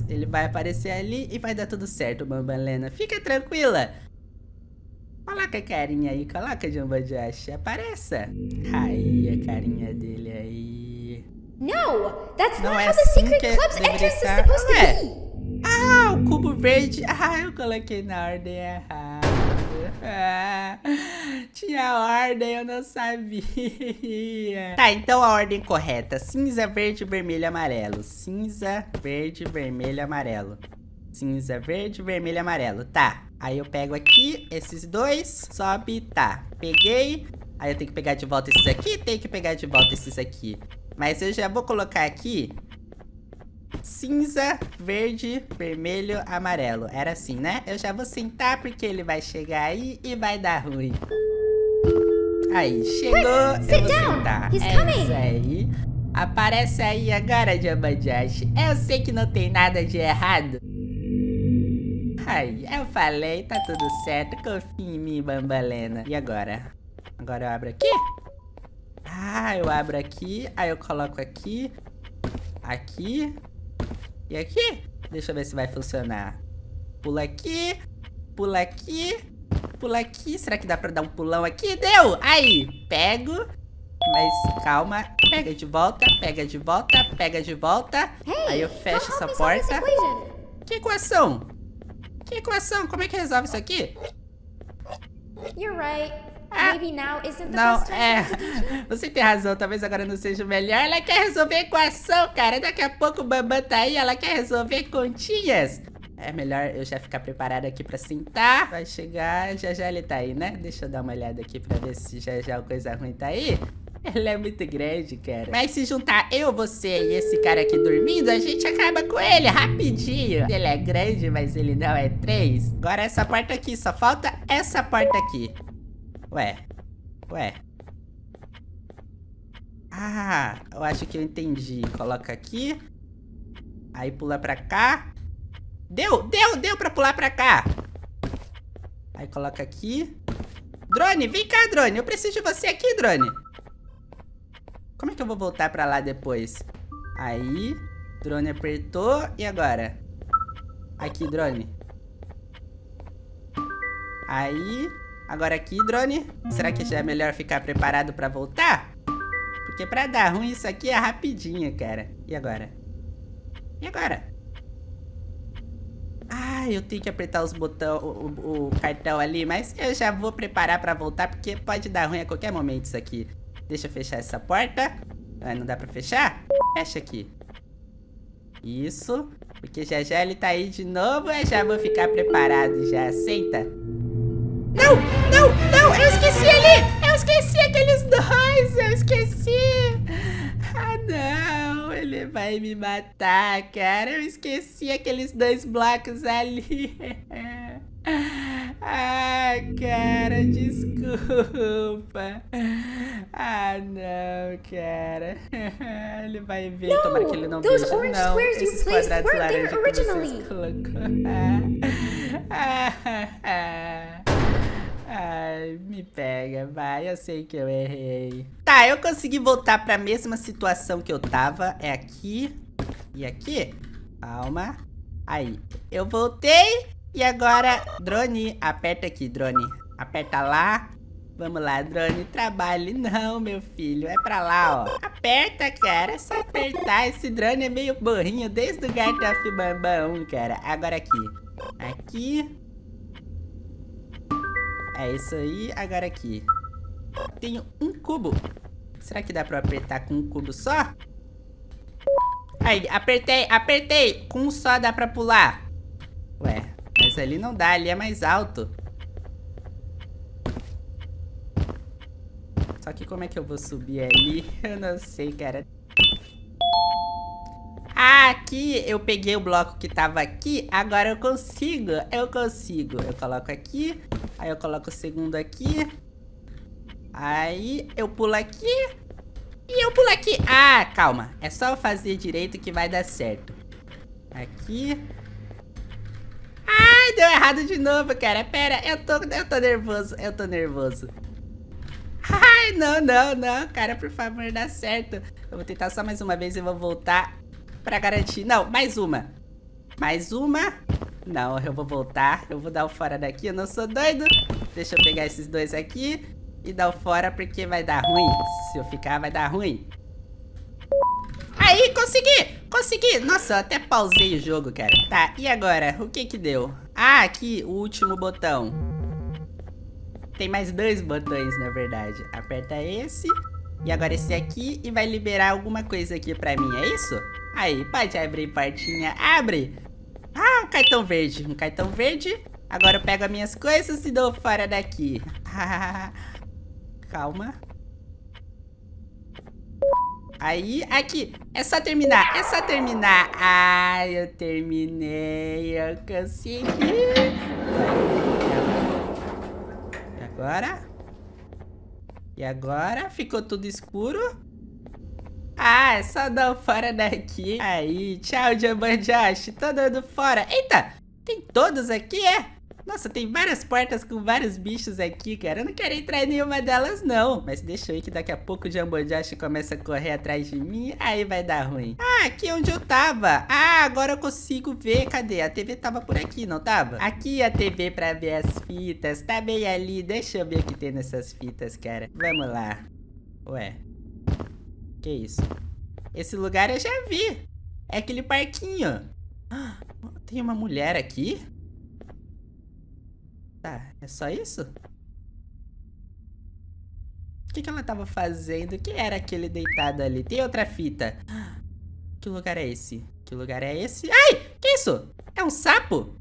Ele vai aparecer ali e vai dar tudo certo, Bambalena. Fica tranquila. Coloca a carinha aí. Coloca, Jumbo Josh. Apareça. Aí, a carinha dele aí. Não, that's not how the secret club's entrance is supposed to be. Ah, o cubo verde. Ah, eu coloquei na ordem errada. Ah, tinha ordem, eu não sabia. Tá, então a ordem correta: cinza, verde, vermelho, amarelo. Cinza, verde, vermelho, amarelo. Cinza, verde, vermelho, amarelo. Tá, aí eu pego aqui esses dois. Sobe, tá, peguei. Aí eu tenho que pegar de volta esses aqui. Tenho que pegar de volta esses aqui. Mas eu já vou colocar aqui cinza, verde, vermelho, amarelo. Era assim, né? Eu já vou sentar porque ele vai chegar aí e vai dar ruim. Aí, chegou. Quick, eu vou sentar. É isso aí. Aparece aí agora, Jumbo Josh. Eu sei que não tem nada de errado. Aí, eu falei, tá tudo certo. Confia em mim, Bambalena. E agora? Agora eu abro aqui? Ah, eu abro aqui. Aí eu coloco aqui. Aqui. E aqui? Deixa eu ver se vai funcionar. Pula aqui. Pula aqui. Pula aqui. Será que dá pra dar um pulão aqui? Deu! Aí, pego. Mas calma. Pega de volta. Pega de volta. Pega de volta. Aí eu fecho essa porta. Que equação? Que equação? Como é que resolve isso aqui? You're right. Ah, não, é, você tem razão, talvez agora não seja o melhor. Ela quer resolver equação, cara. Daqui a pouco o Banban tá aí, ela quer resolver continhas. É melhor eu já ficar preparado aqui pra sentar. Vai chegar, já já ele tá aí, né? Deixa eu dar uma olhada aqui pra ver se já já a coisa ruim tá aí. Ele é muito grande, cara. Mas se juntar eu, você e esse cara aqui dormindo, a gente acaba com ele rapidinho. Ele é grande, mas ele não é três. Agora essa porta aqui, só falta essa porta aqui. Ué, ué. Ah, eu acho que eu entendi. Coloca aqui. Aí pula pra cá. Deu, deu, deu pra pular pra cá. Aí coloca aqui. Drone, vem cá, drone. Eu preciso de você aqui, drone. Como é que eu vou voltar pra lá depois? Aí, Drone apertou. E agora? Aqui, drone. Aí. Agora aqui, drone. Será que já é melhor ficar preparado pra voltar? Porque pra dar ruim isso aqui é rapidinho, cara. E agora? E agora? Ah, eu tenho que apertar os botão, o, o, o cartão ali, mas eu já vou preparar pra voltar, porque pode dar ruim a qualquer momento isso aqui. Deixa eu fechar essa porta. Ah, não dá pra fechar? Fecha aqui. Isso. Porque já já ele tá aí de novo, eu já vou ficar preparado já. Aceita? Não, não, não, eu esqueci ali! Eu esqueci aqueles dois, eu esqueci! Ah, não! Ele vai me matar, cara. Eu esqueci aqueles dois blocos ali. Ah, cara, desculpa. Ah, não, cara. Ele vai ver. Não, tomara que ele não veja. Não, esses quadrados laranja que você colocou. Ah, ah, ah, ah. Ai, me pega, vai, eu sei que eu errei. Tá, eu consegui voltar pra mesma situação que eu tava. É aqui e aqui. Calma. Aí, eu voltei. E agora, drone, aperta aqui, drone. Aperta lá. Vamos lá, drone, trabalhe. Não, meu filho, é pra lá, ó. Aperta, cara, é só apertar. Esse drone é meio burrinho desde o Garten of Banban um, cara. Agora aqui. Aqui. É isso aí, agora aqui. Tenho um cubo. Será que dá pra apertar com um cubo só? Aí, apertei, apertei. Com um só dá pra pular. Ué, mas ali não dá, ali é mais alto. Só que como é que eu vou subir ali? Eu não sei, cara. Ah, aqui eu peguei o bloco que tava aqui. Agora eu consigo, eu consigo. Eu coloco aqui. Aí eu coloco o segundo aqui. Aí eu pulo aqui. E eu pulo aqui. Ah, calma. É só eu fazer direito que vai dar certo. Aqui. Ai, deu errado de novo, cara. Pera, eu tô, eu tô nervoso. Eu tô nervoso. Ai, não, não, não. Cara, por favor, dá certo. Eu vou tentar só mais uma vez e vou voltar pra garantir. Não, mais uma. Mais uma. Não, eu vou voltar, eu vou dar o fora daqui, eu não sou doido. Deixa eu pegar esses dois aqui e dar o fora, porque vai dar ruim. Se eu ficar, vai dar ruim. Aí, consegui, consegui. Nossa, eu até pausei o jogo, cara. Tá, e agora? O que que deu? Ah, aqui, o último botão. Tem mais dois botões, na verdade. Aperta esse e agora esse aqui, e vai liberar alguma coisa aqui pra mim, é isso? Aí, pode abrir portinha, abre. Ah, um cartão verde, um cartão verde. Agora eu pego as minhas coisas e dou fora daqui. Calma. Aí, aqui, é só terminar, é só terminar. Ah, eu terminei, eu consegui. E agora? E agora? Ficou tudo escuro. Ah, é só dar o fora daqui. Aí, tchau, Jumbo Josh. Tô dando fora. Eita, tem todos aqui, é? Nossa, tem várias portas com vários bichos aqui, cara. Eu não quero entrar em nenhuma delas, não. Mas deixa eu ir que daqui a pouco o Jumbo Josh começa a correr atrás de mim. Aí vai dar ruim. Ah, aqui é onde eu tava. Ah, agora eu consigo ver. Cadê? A T V tava por aqui, não tava? Aqui a T V pra ver as fitas. Tá bem ali. Deixa eu ver o que tem nessas fitas, cara. Vamos lá. Ué. Que isso? Esse lugar eu já vi. É aquele parquinho. Ah, tem uma mulher aqui? Tá, é só isso? O que que ela tava fazendo? O que era aquele deitado ali? Tem outra fita. Ah, que lugar é esse? Que lugar é esse? Ai, que isso? É um sapo?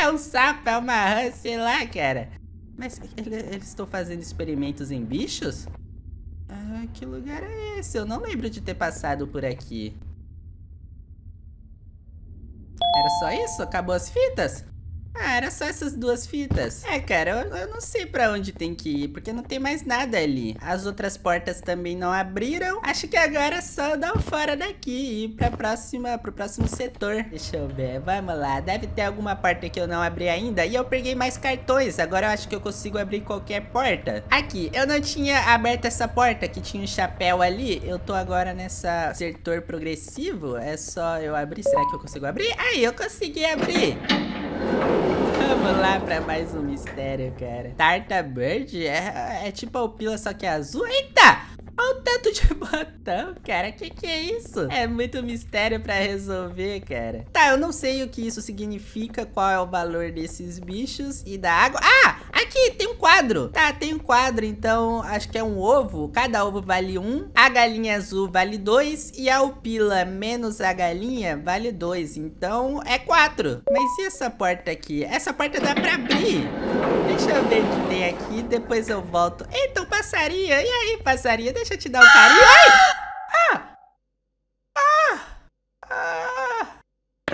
É um sapo, é uma rã, sei lá, cara. Mas eles estão fazendo experimentos em bichos? Ah, que lugar é esse? Eu não lembro de ter passado por aqui. Era só isso? Acabou as fitas? Ah, era só essas duas fitas. É, cara, eu, eu não sei pra onde tem que ir, porque não tem mais nada ali. As outras portas também não abriram. Acho que agora é só dar o fora daqui e ir pra próxima, pro próximo setor. Deixa eu ver, vamos lá. Deve ter alguma porta que eu não abri ainda. E eu peguei mais cartões, agora eu acho que eu consigo abrir qualquer porta. Aqui, eu não tinha aberto essa porta, que tinha um chapéu ali. Eu tô agora nessa setor progressivo. É só eu abrir, será que eu consigo abrir? Aí, eu consegui abrir. Vamos lá pra mais um mistério, cara. Tarta Bird é, é tipo a Alpila, só que é azul. Eita! Olha o tanto de botão, cara. Que que é isso? É muito mistério pra resolver, cara. Tá, eu não sei o que isso significa, qual é o valor desses bichos e da água. Ah! Aqui, tem um quadro. Tá, tem um quadro, então acho que é um ovo. Cada ovo vale um. A galinha azul vale dois. E a alpila menos a galinha vale dois. Então é quatro. Mas e essa porta aqui? Essa porta dá pra abrir. Deixa eu ver o que tem aqui. Depois eu volto. Eita, um passarinho. E aí, passarinho? Deixa eu te dar um carinho. Ai! Ah!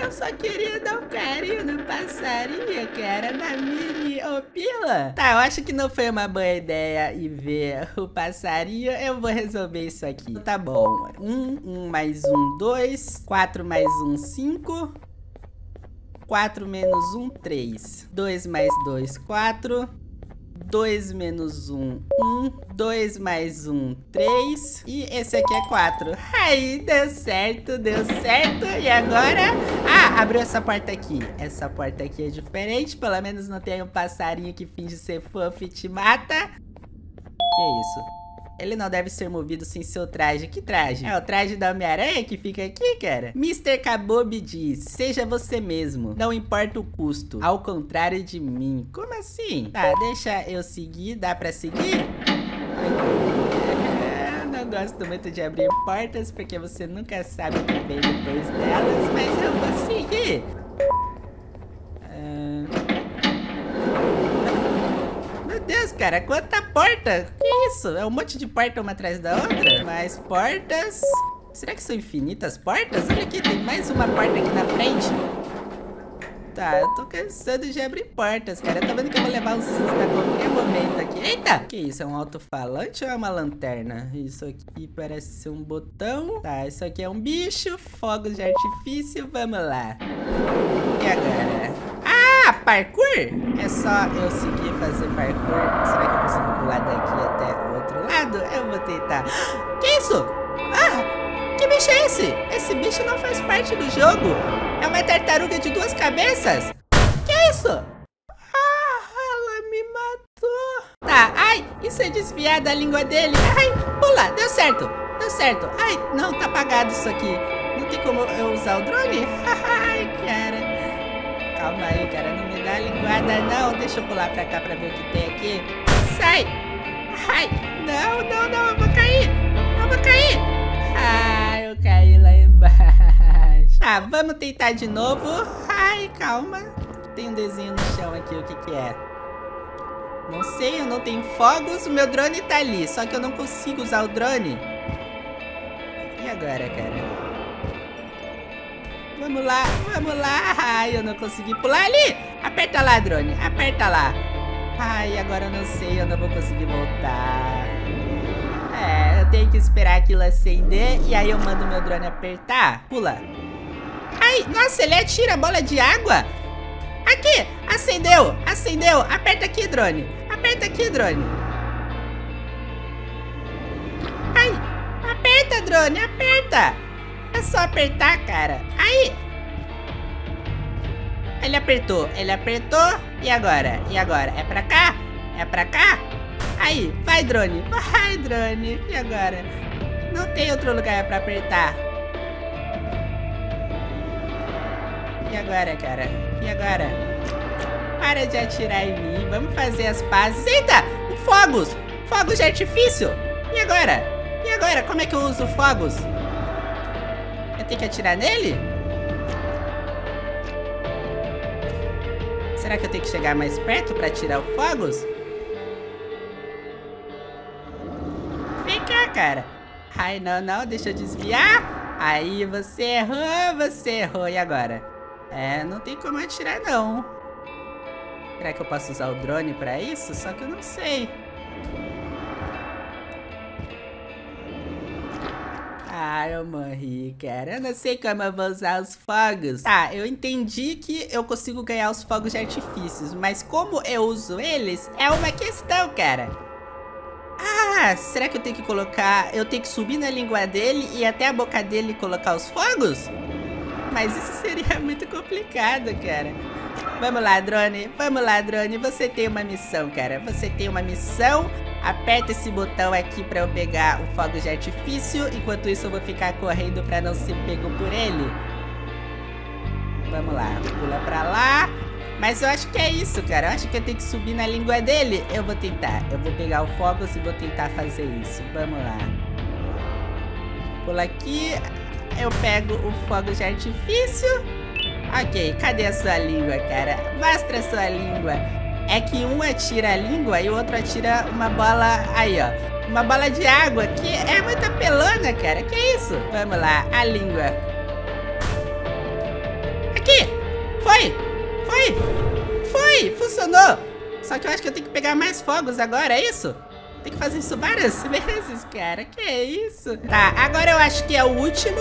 Eu só queria dar um carinho no passarinho, cara, na mini opila. Tá, eu acho que não foi uma boa ideia ir ver o passarinho. Eu vou resolver isso aqui. Tá bom. Um, um mais um, dois. Quatro mais um, cinco. Quatro menos um, três. Dois mais dois, quatro. dois menos um, um. dois mais um, três. E esse aqui é quatro. Aí, deu certo, deu certo. E agora... Ah, abriu essa porta aqui. Essa porta aqui é diferente. Pelo menos não tem um passarinho que finge ser fofo e te mata. Que isso? Ele não deve ser movido sem seu traje. Que traje? É o traje da Homem-Aranha que fica aqui, cara? mister Kabob diz, seja você mesmo, não importa o custo, ao contrário de mim. Como assim? Tá, deixa eu seguir, dá pra seguir? Não gosto muito de abrir portas, porque você nunca sabe o que vem depois delas, mas eu vou seguir. Deus, cara, quanta porta! Que isso? É um monte de porta uma atrás da outra? Mais portas... Será que são infinitas portas? Olha aqui, tem mais uma porta aqui na frente. Tá, eu tô cansando de abrir portas, cara. Eu tô vendo que eu vou levar um susto a qualquer momento aqui. Eita! Que isso? É um alto-falante ou é uma lanterna? Isso aqui parece ser um botão. Tá, isso aqui é um bicho. Fogos de artifício. Vamos lá. E agora? Ah, parkour? É só eu seguir fazer parkour. Será que eu consigo pular daqui até o outro lado? Eu vou tentar. Que isso? Ah, que bicho é esse? Esse bicho não faz parte do jogo. É uma tartaruga de duas cabeças? Que isso? Ah, ela me matou. Tá, ai, isso é desviar da língua dele. Ai, pula, deu certo, deu certo. Ai, não, tá apagado isso aqui. Não tem como eu usar o drone? Ai, cara. Calma aí, cara, não me dá linguada, não. Deixa eu pular pra cá pra ver o que tem aqui. Sai! Ai! Não, não, não, eu vou cair! Eu vou cair! Ai, eu caí lá embaixo. Tá, vamos tentar de novo. Ai, calma. Tem um desenho no chão aqui, o que que é? Não sei, eu não tenho fogos. O meu drone tá ali, só que eu não consigo usar o drone. E agora, cara? Vamos lá, vamos lá. Ai, eu não consegui pular ali. Aperta lá, drone. Aperta lá. Ai, agora eu não sei. Eu não vou conseguir voltar. É, eu tenho que esperar aquilo acender. E aí eu mando meu drone apertar. Pula. Ai, nossa, ele atira a bola de água. Aqui, acendeu. Acendeu. Aperta aqui, drone. Aperta aqui, drone. Ai, aperta, drone. Aperta. É só apertar, cara. Aí! Ele apertou, ele apertou. E agora? E agora? É pra cá? É pra cá? Aí, vai, drone. Vai, drone. E agora? Não tem outro lugar pra apertar. E agora, cara? E agora? Para de atirar em mim. Vamos fazer as pazes. Eita! Fogos! Fogos de artifício! E agora? E agora? Como é que eu uso fogos? Tem que atirar nele? Será que eu tenho que chegar mais perto pra tirar os fogos? Vem cá, cara. Ai, não, não, deixa eu desviar. Aí, você errou, você errou. E agora? É, não tem como atirar, não. Será que eu posso usar o drone pra isso? Só que eu não sei. Ah, eu morri, cara. Eu não sei como eu vou usar os fogos. Tá, eu entendi que eu consigo ganhar os fogos de artifícios, mas como eu uso eles é uma questão, cara. Ah, será que eu tenho que colocar... Eu tenho que subir na língua dele e até a boca dele colocar os fogos? Mas isso seria muito complicado, cara. Vamos lá, drone. Vamos lá, drone. Você tem uma missão, cara. Você tem uma missão... Aperta esse botão aqui pra eu pegar o fogo de artifício. Enquanto isso eu vou ficar correndo pra não ser pego por ele. Vamos lá, pula pra lá. Mas eu acho que é isso, cara. Eu acho que eu tenho que subir na língua dele. Eu vou tentar, eu vou pegar o fogo e vou tentar fazer isso, vamos lá. Pula aqui. Eu pego o fogo de artifício. Ok, cadê a sua língua, cara? Mostra a sua língua. É que um atira a língua e o outro atira uma bola... Aí, ó. Uma bola de água, que é muito apelona, cara. Que isso? Vamos lá. A língua. Aqui! Foi! Foi! Foi! Funcionou! Só que eu acho que eu tenho que pegar mais fogos agora, é isso? Tem que fazer isso várias vezes, cara. Que isso? Tá, agora eu acho que é o último.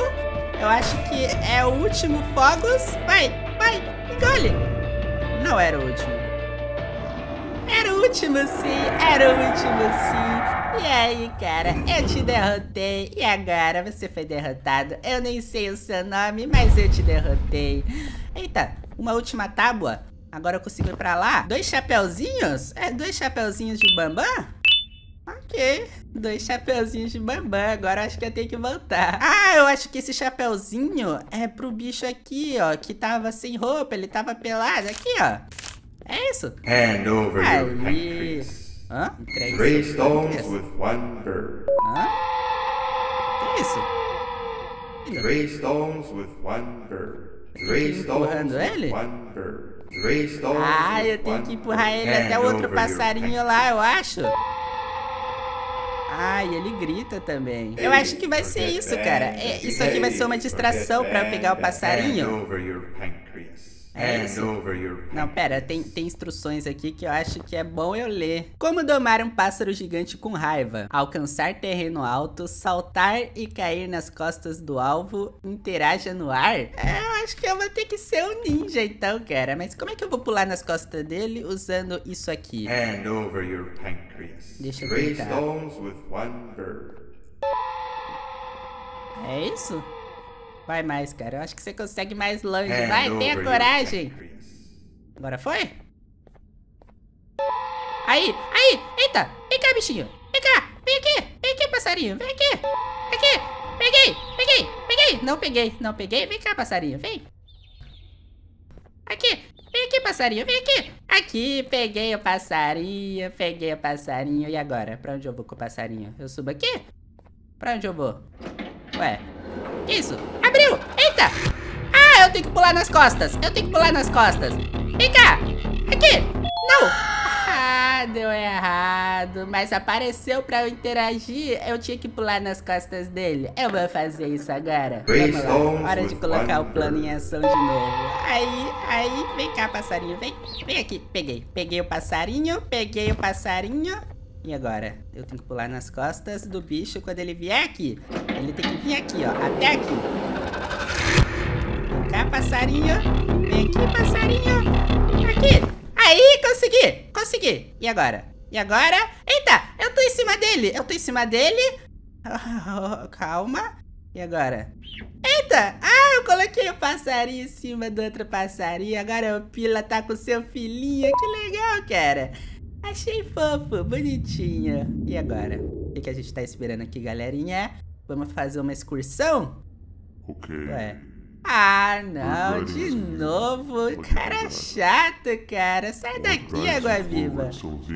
Eu acho que é o último fogos. Vai! Vai! Engole! Não era o último. Era o último sim, era o último sim. E aí, cara, eu te derrotei. E agora você foi derrotado. Eu nem sei o seu nome, mas eu te derrotei. Eita, uma última tábua. Agora eu consigo ir pra lá. Dois chapeuzinhos? É, dois chapeuzinhos de Banban? Ok, dois chapeuzinhos de Banban. Agora acho que eu tenho que voltar. Ah, eu acho que esse chapeuzinho é pro bicho aqui, ó, que tava sem roupa, ele tava pelado. Aqui, ó. É isso? Hand over your pancreas. Hã? Three stones with one bird. Hã? Que isso? Three stones with one bird. Three stones with one bird. Three stones. Ah, eu tenho que empurrar ele até o outro passarinho lá, eu acho. Ah, e ele grita também. Eu acho que vai ser isso, cara. Isso aqui vai ser uma distração pra eu pegar o passarinho. Hand over your pancreas. É isso. Não, pera, tem, tem instruções aqui que eu acho que é bom eu ler. Como domar um pássaro gigante com raiva? Alcançar terreno alto, saltar e cair nas costas do alvo, interaja no ar? É, eu acho que eu vou ter que ser um ninja então, cara. Mas como é que eu vou pular nas costas dele usando isso aqui? Hand over your pancreas. Deixa eu tentar. É isso? Vai mais, cara. Eu acho que você consegue mais longe. Vai, tenha coragem. Agora foi? Aí, aí. Eita. Vem cá, bichinho. Vem cá. Vem aqui. Vem aqui, passarinho. Vem aqui. Aqui. Peguei. Peguei. Peguei. Não peguei. Não peguei. Vem cá, passarinho. Vem. Aqui. Vem aqui, passarinho. Vem aqui. Aqui. Peguei o passarinho. Peguei o passarinho. E agora? Pra onde eu vou com o passarinho? Eu subo aqui? Pra onde eu vou? Ué. Isso. Abriu. Eita. Ah, eu tenho que pular nas costas. Eu tenho que pular nas costas. Vem cá. Aqui. Não. Ah, deu errado. Mas apareceu pra eu interagir. Eu tinha que pular nas costas dele. Eu vou fazer isso agora. Vamos lá. Hora de colocar o plano em ação de novo. Aí, aí. Vem cá, passarinho. Vem. Vem aqui. Peguei. Peguei o passarinho. Peguei o passarinho. E agora? Eu tenho que pular nas costas do bicho quando ele vier aqui. Ele tem que vir aqui, ó. Até aqui. Vem cá, passarinho. Vem aqui, passarinho. Aqui. Aí, consegui. Consegui. E agora? E agora? Eita, eu tô em cima dele. Eu tô em cima dele. Oh, calma. E agora? Eita! Ah, eu coloquei o passarinho em cima do outro passarinho. Agora o Pila tá com seu filhinho. Que legal, cara. Achei fofo, bonitinho. E agora? O que, que a gente tá esperando aqui, galerinha? Vamos fazer uma excursão? Ok. Ué. Ah, não, de novo. Cara chato, cara. Sai daqui, água-viva.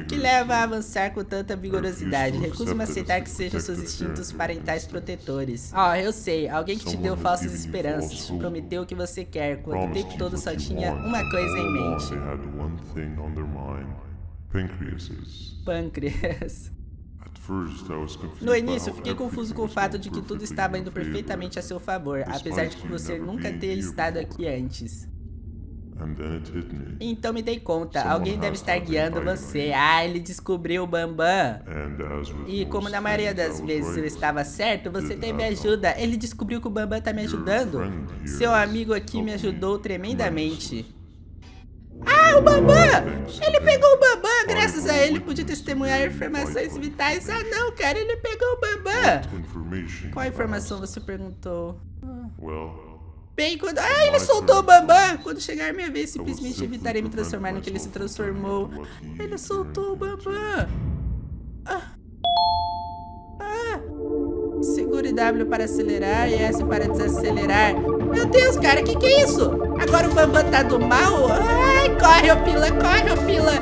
Que leva a avançar com tanta vigorosidade. Recuso-me aceitar que sejam seus instintos parentais protetores. Ó, oh, eu sei. Alguém que te deu falsas esperanças. Te prometeu o que você quer. Quando o tempo todo só tinha uma coisa em mente. Pancreas. Pancreas. No início, fiquei confuso com o fato de que tudo estava indo perfeitamente a seu favor, apesar de que você nunca ter estado aqui antes. Então me dei conta, alguém deve estar guiando você. Ah, ele descobriu o Banban. E como na maioria das vezes eu estava certo, você teve ajuda. Ele descobriu que o Banban tá me ajudando. Seu amigo aqui me ajudou tremendamente. Ah, o Banban! Ele pegou o Banban, graças a ele pude testemunhar informações vitais. Ah não, cara, ele pegou o Banban. Qual informação você perguntou? Ah. Bem, quando... Ah, ele soltou o Banban! Quando chegar minha vez, simplesmente evitarei me transformar no que ele se transformou. Ele soltou o Banban! Ah! Ah! Segure W para acelerar e S para desacelerar. Meu Deus, cara, que que é isso? Agora o Banban tá do mal? Ai, corre, ô pila, corre, ô pila!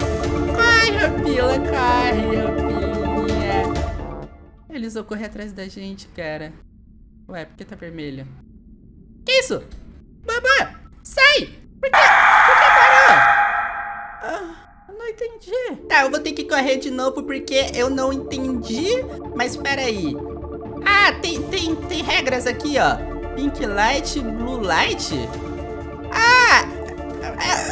Corre, ô pila, corre, ô pilinha! Eles vão correr atrás da gente, cara. Ué, por que tá vermelho? Que isso? Banban, sai! Por que? Por que parou? Ah, não entendi. Tá, eu vou ter que correr de novo porque eu não entendi. Mas peraí. Ah, tem, tem, tem regras aqui, ó. Pink light, blue light. Ah,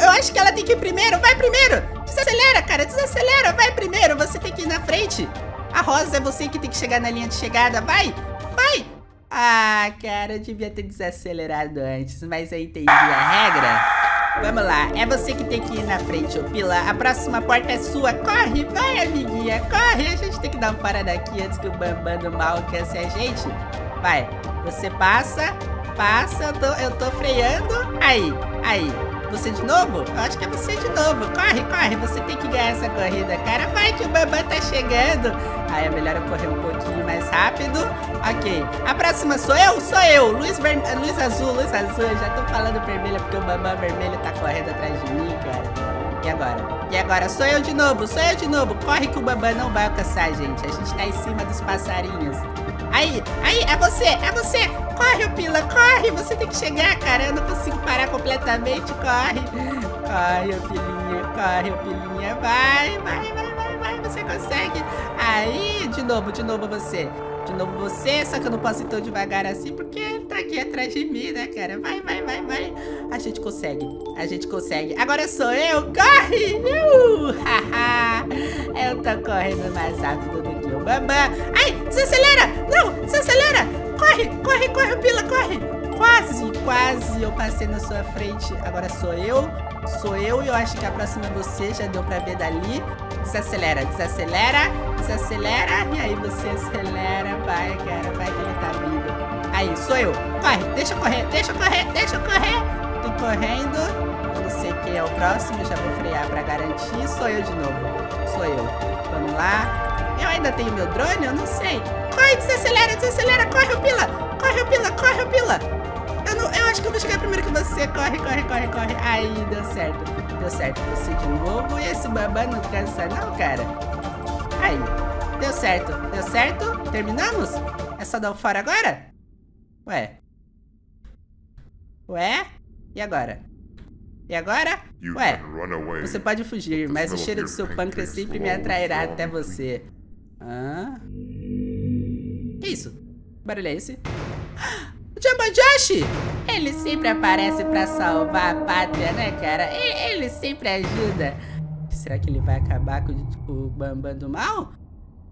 eu acho que ela tem que ir primeiro. Vai primeiro. Desacelera, cara, desacelera. Vai primeiro, você tem que ir na frente. A rosa é você que tem que chegar na linha de chegada. Vai, vai. Ah, cara, eu devia ter desacelerado antes, mas eu entendi a regra. Vamos lá, é você que tem que ir na frente, ô pila. A próxima porta é sua, corre, vai, amiguinha, corre. A gente tem que dar uma fora daqui antes que o Banban do mal alcance a gente. Vai, você passa, passa, eu tô, eu tô freando. Aí, aí, você de novo? Eu acho que é você de novo, corre, corre. Você tem que ganhar essa corrida, cara. Vai que o Banban tá chegando. Aí é melhor eu correr um pouquinho mais rápido. Ok, a próxima sou eu? Sou eu, luz, ver... luz azul, luz azul. Eu já tô falando vermelha porque o Banban vermelho tá correndo atrás de mim, cara. E agora? E agora? Sou eu de novo, sou eu de novo. Corre que o Banban não vai alcançar, gente. A gente tá em cima dos passarinhos. Aí, aí, é você, é você. Corre, ô pila, corre. Você tem que chegar, cara. Eu não consigo parar completamente. Corre, corre, ô pilinha, corre, ô pilinha. Vai, vai, vai, vai, vai. Você consegue. Aí, de novo, de novo você. De novo você, só que eu não posso ir tão devagar assim, porque ele tá aqui atrás de mim, né, cara? Vai, vai, vai, vai. A gente consegue, a gente consegue. Agora sou eu, corre! Uh! Eu tô correndo mais rápido do que o Banban. Ai, desacelera! Não, desacelera! Corre, corre, corre, pila, corre! Quase, quase eu passei na sua frente. Agora sou eu, sou eu e eu acho que a próxima é você, já deu pra ver dali. Desacelera, desacelera, desacelera. E aí você acelera. Vai, cara, vai que ele tá vindo. Aí, sou eu. Corre, deixa eu correr, deixa eu correr, deixa eu correr. Tô correndo. Eu não sei quem é o próximo, já vou frear pra garantir. Sou eu de novo, sou eu. Vamos lá. Eu ainda tenho meu drone, eu não sei. Corre, desacelera, desacelera. Corre, o pila, corre, o pila, corre, o pila. Eu, não, eu acho que eu vou chegar primeiro que você. Corre, corre, corre, corre. Aí, deu certo. Deu certo, você de novo. E esse Banban não cansa não, cara. Aí, deu certo. Deu certo, terminamos? É só dar o fora agora? Ué. Ué? E agora? E agora? Ué, você pode fugir, mas o cheiro do seu pâncreas sempre me atrairá até você. Hã? Que isso? Que barulho é esse? Jumbo Josh! Ele sempre aparece pra salvar a pátria, né, cara? Ele sempre ajuda. Será que ele vai acabar com o Banban do mal?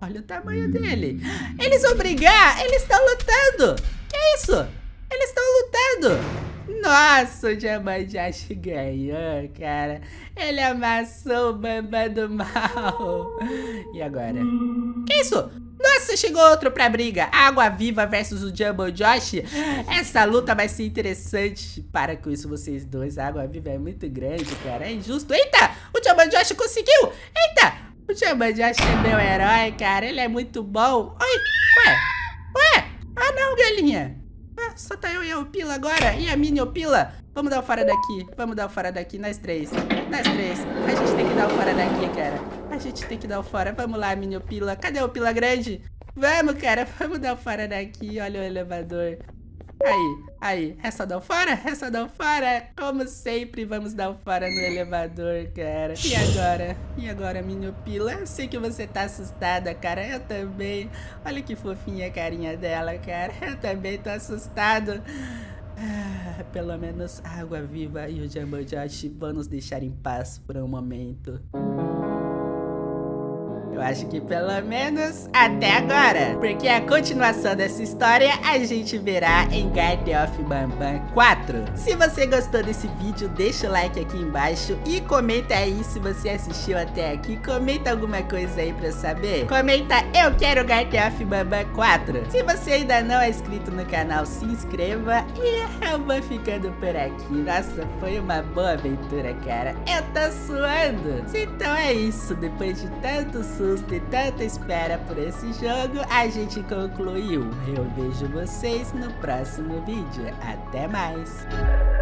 Olha o tamanho dele. Eles vão brigar! Eles estão lutando! Que isso? Eles estão lutando! Nossa, o Jumbo Josh ganhou, cara. Ele amassou o Banban do mal. E agora? Que isso? Nossa, chegou outro pra briga. Água Viva versus o Jumbo Josh. Essa luta vai ser interessante. Para com isso, vocês dois. A Água Viva é muito grande, cara. É injusto. Eita, o Jumbo Josh conseguiu. Eita, o Jumbo Josh é meu herói, cara. Ele é muito bom. Oi, ué, ué. Ah, não, galinha. Ah, só tá eu e a Opila agora. E a mini Opila. Vamos dar o fora daqui. Vamos dar o fora daqui, nós três. Nós três. A gente tem que dar o fora daqui, cara. A gente tem que dar o fora. Vamos lá, mini Opila. Cadê o Opila grande? Vamos, cara. Vamos dar o fora daqui. Olha o elevador. Aí, aí. É só dar o fora? É só dar o fora? Como sempre, vamos dar o fora no elevador, cara. E agora? E agora, mini Opila? Eu sei que você tá assustada, cara. Eu também. Olha que fofinha a carinha dela, cara. Eu também tô assustado. Ah... Ah, pelo menos a água viva e o Jumbo Josh vão nos deixar em paz por um momento. Eu acho que pelo menos até agora, porque a continuação dessa história a gente verá em Garten of Banban quatro. Se você gostou desse vídeo, deixa o like aqui embaixo e comenta aí se você assistiu até aqui. Comenta alguma coisa aí pra eu saber. Comenta eu quero Garten of Banban quatro. Se você ainda não é inscrito no canal, se inscreva. E eu vou ficando por aqui. Nossa, foi uma boa aventura, cara. Eu tô suando. Então é isso, depois de tanto suando de tanta espera por esse jogo, a gente concluiu. Eu vejo vocês no próximo vídeo. Até mais!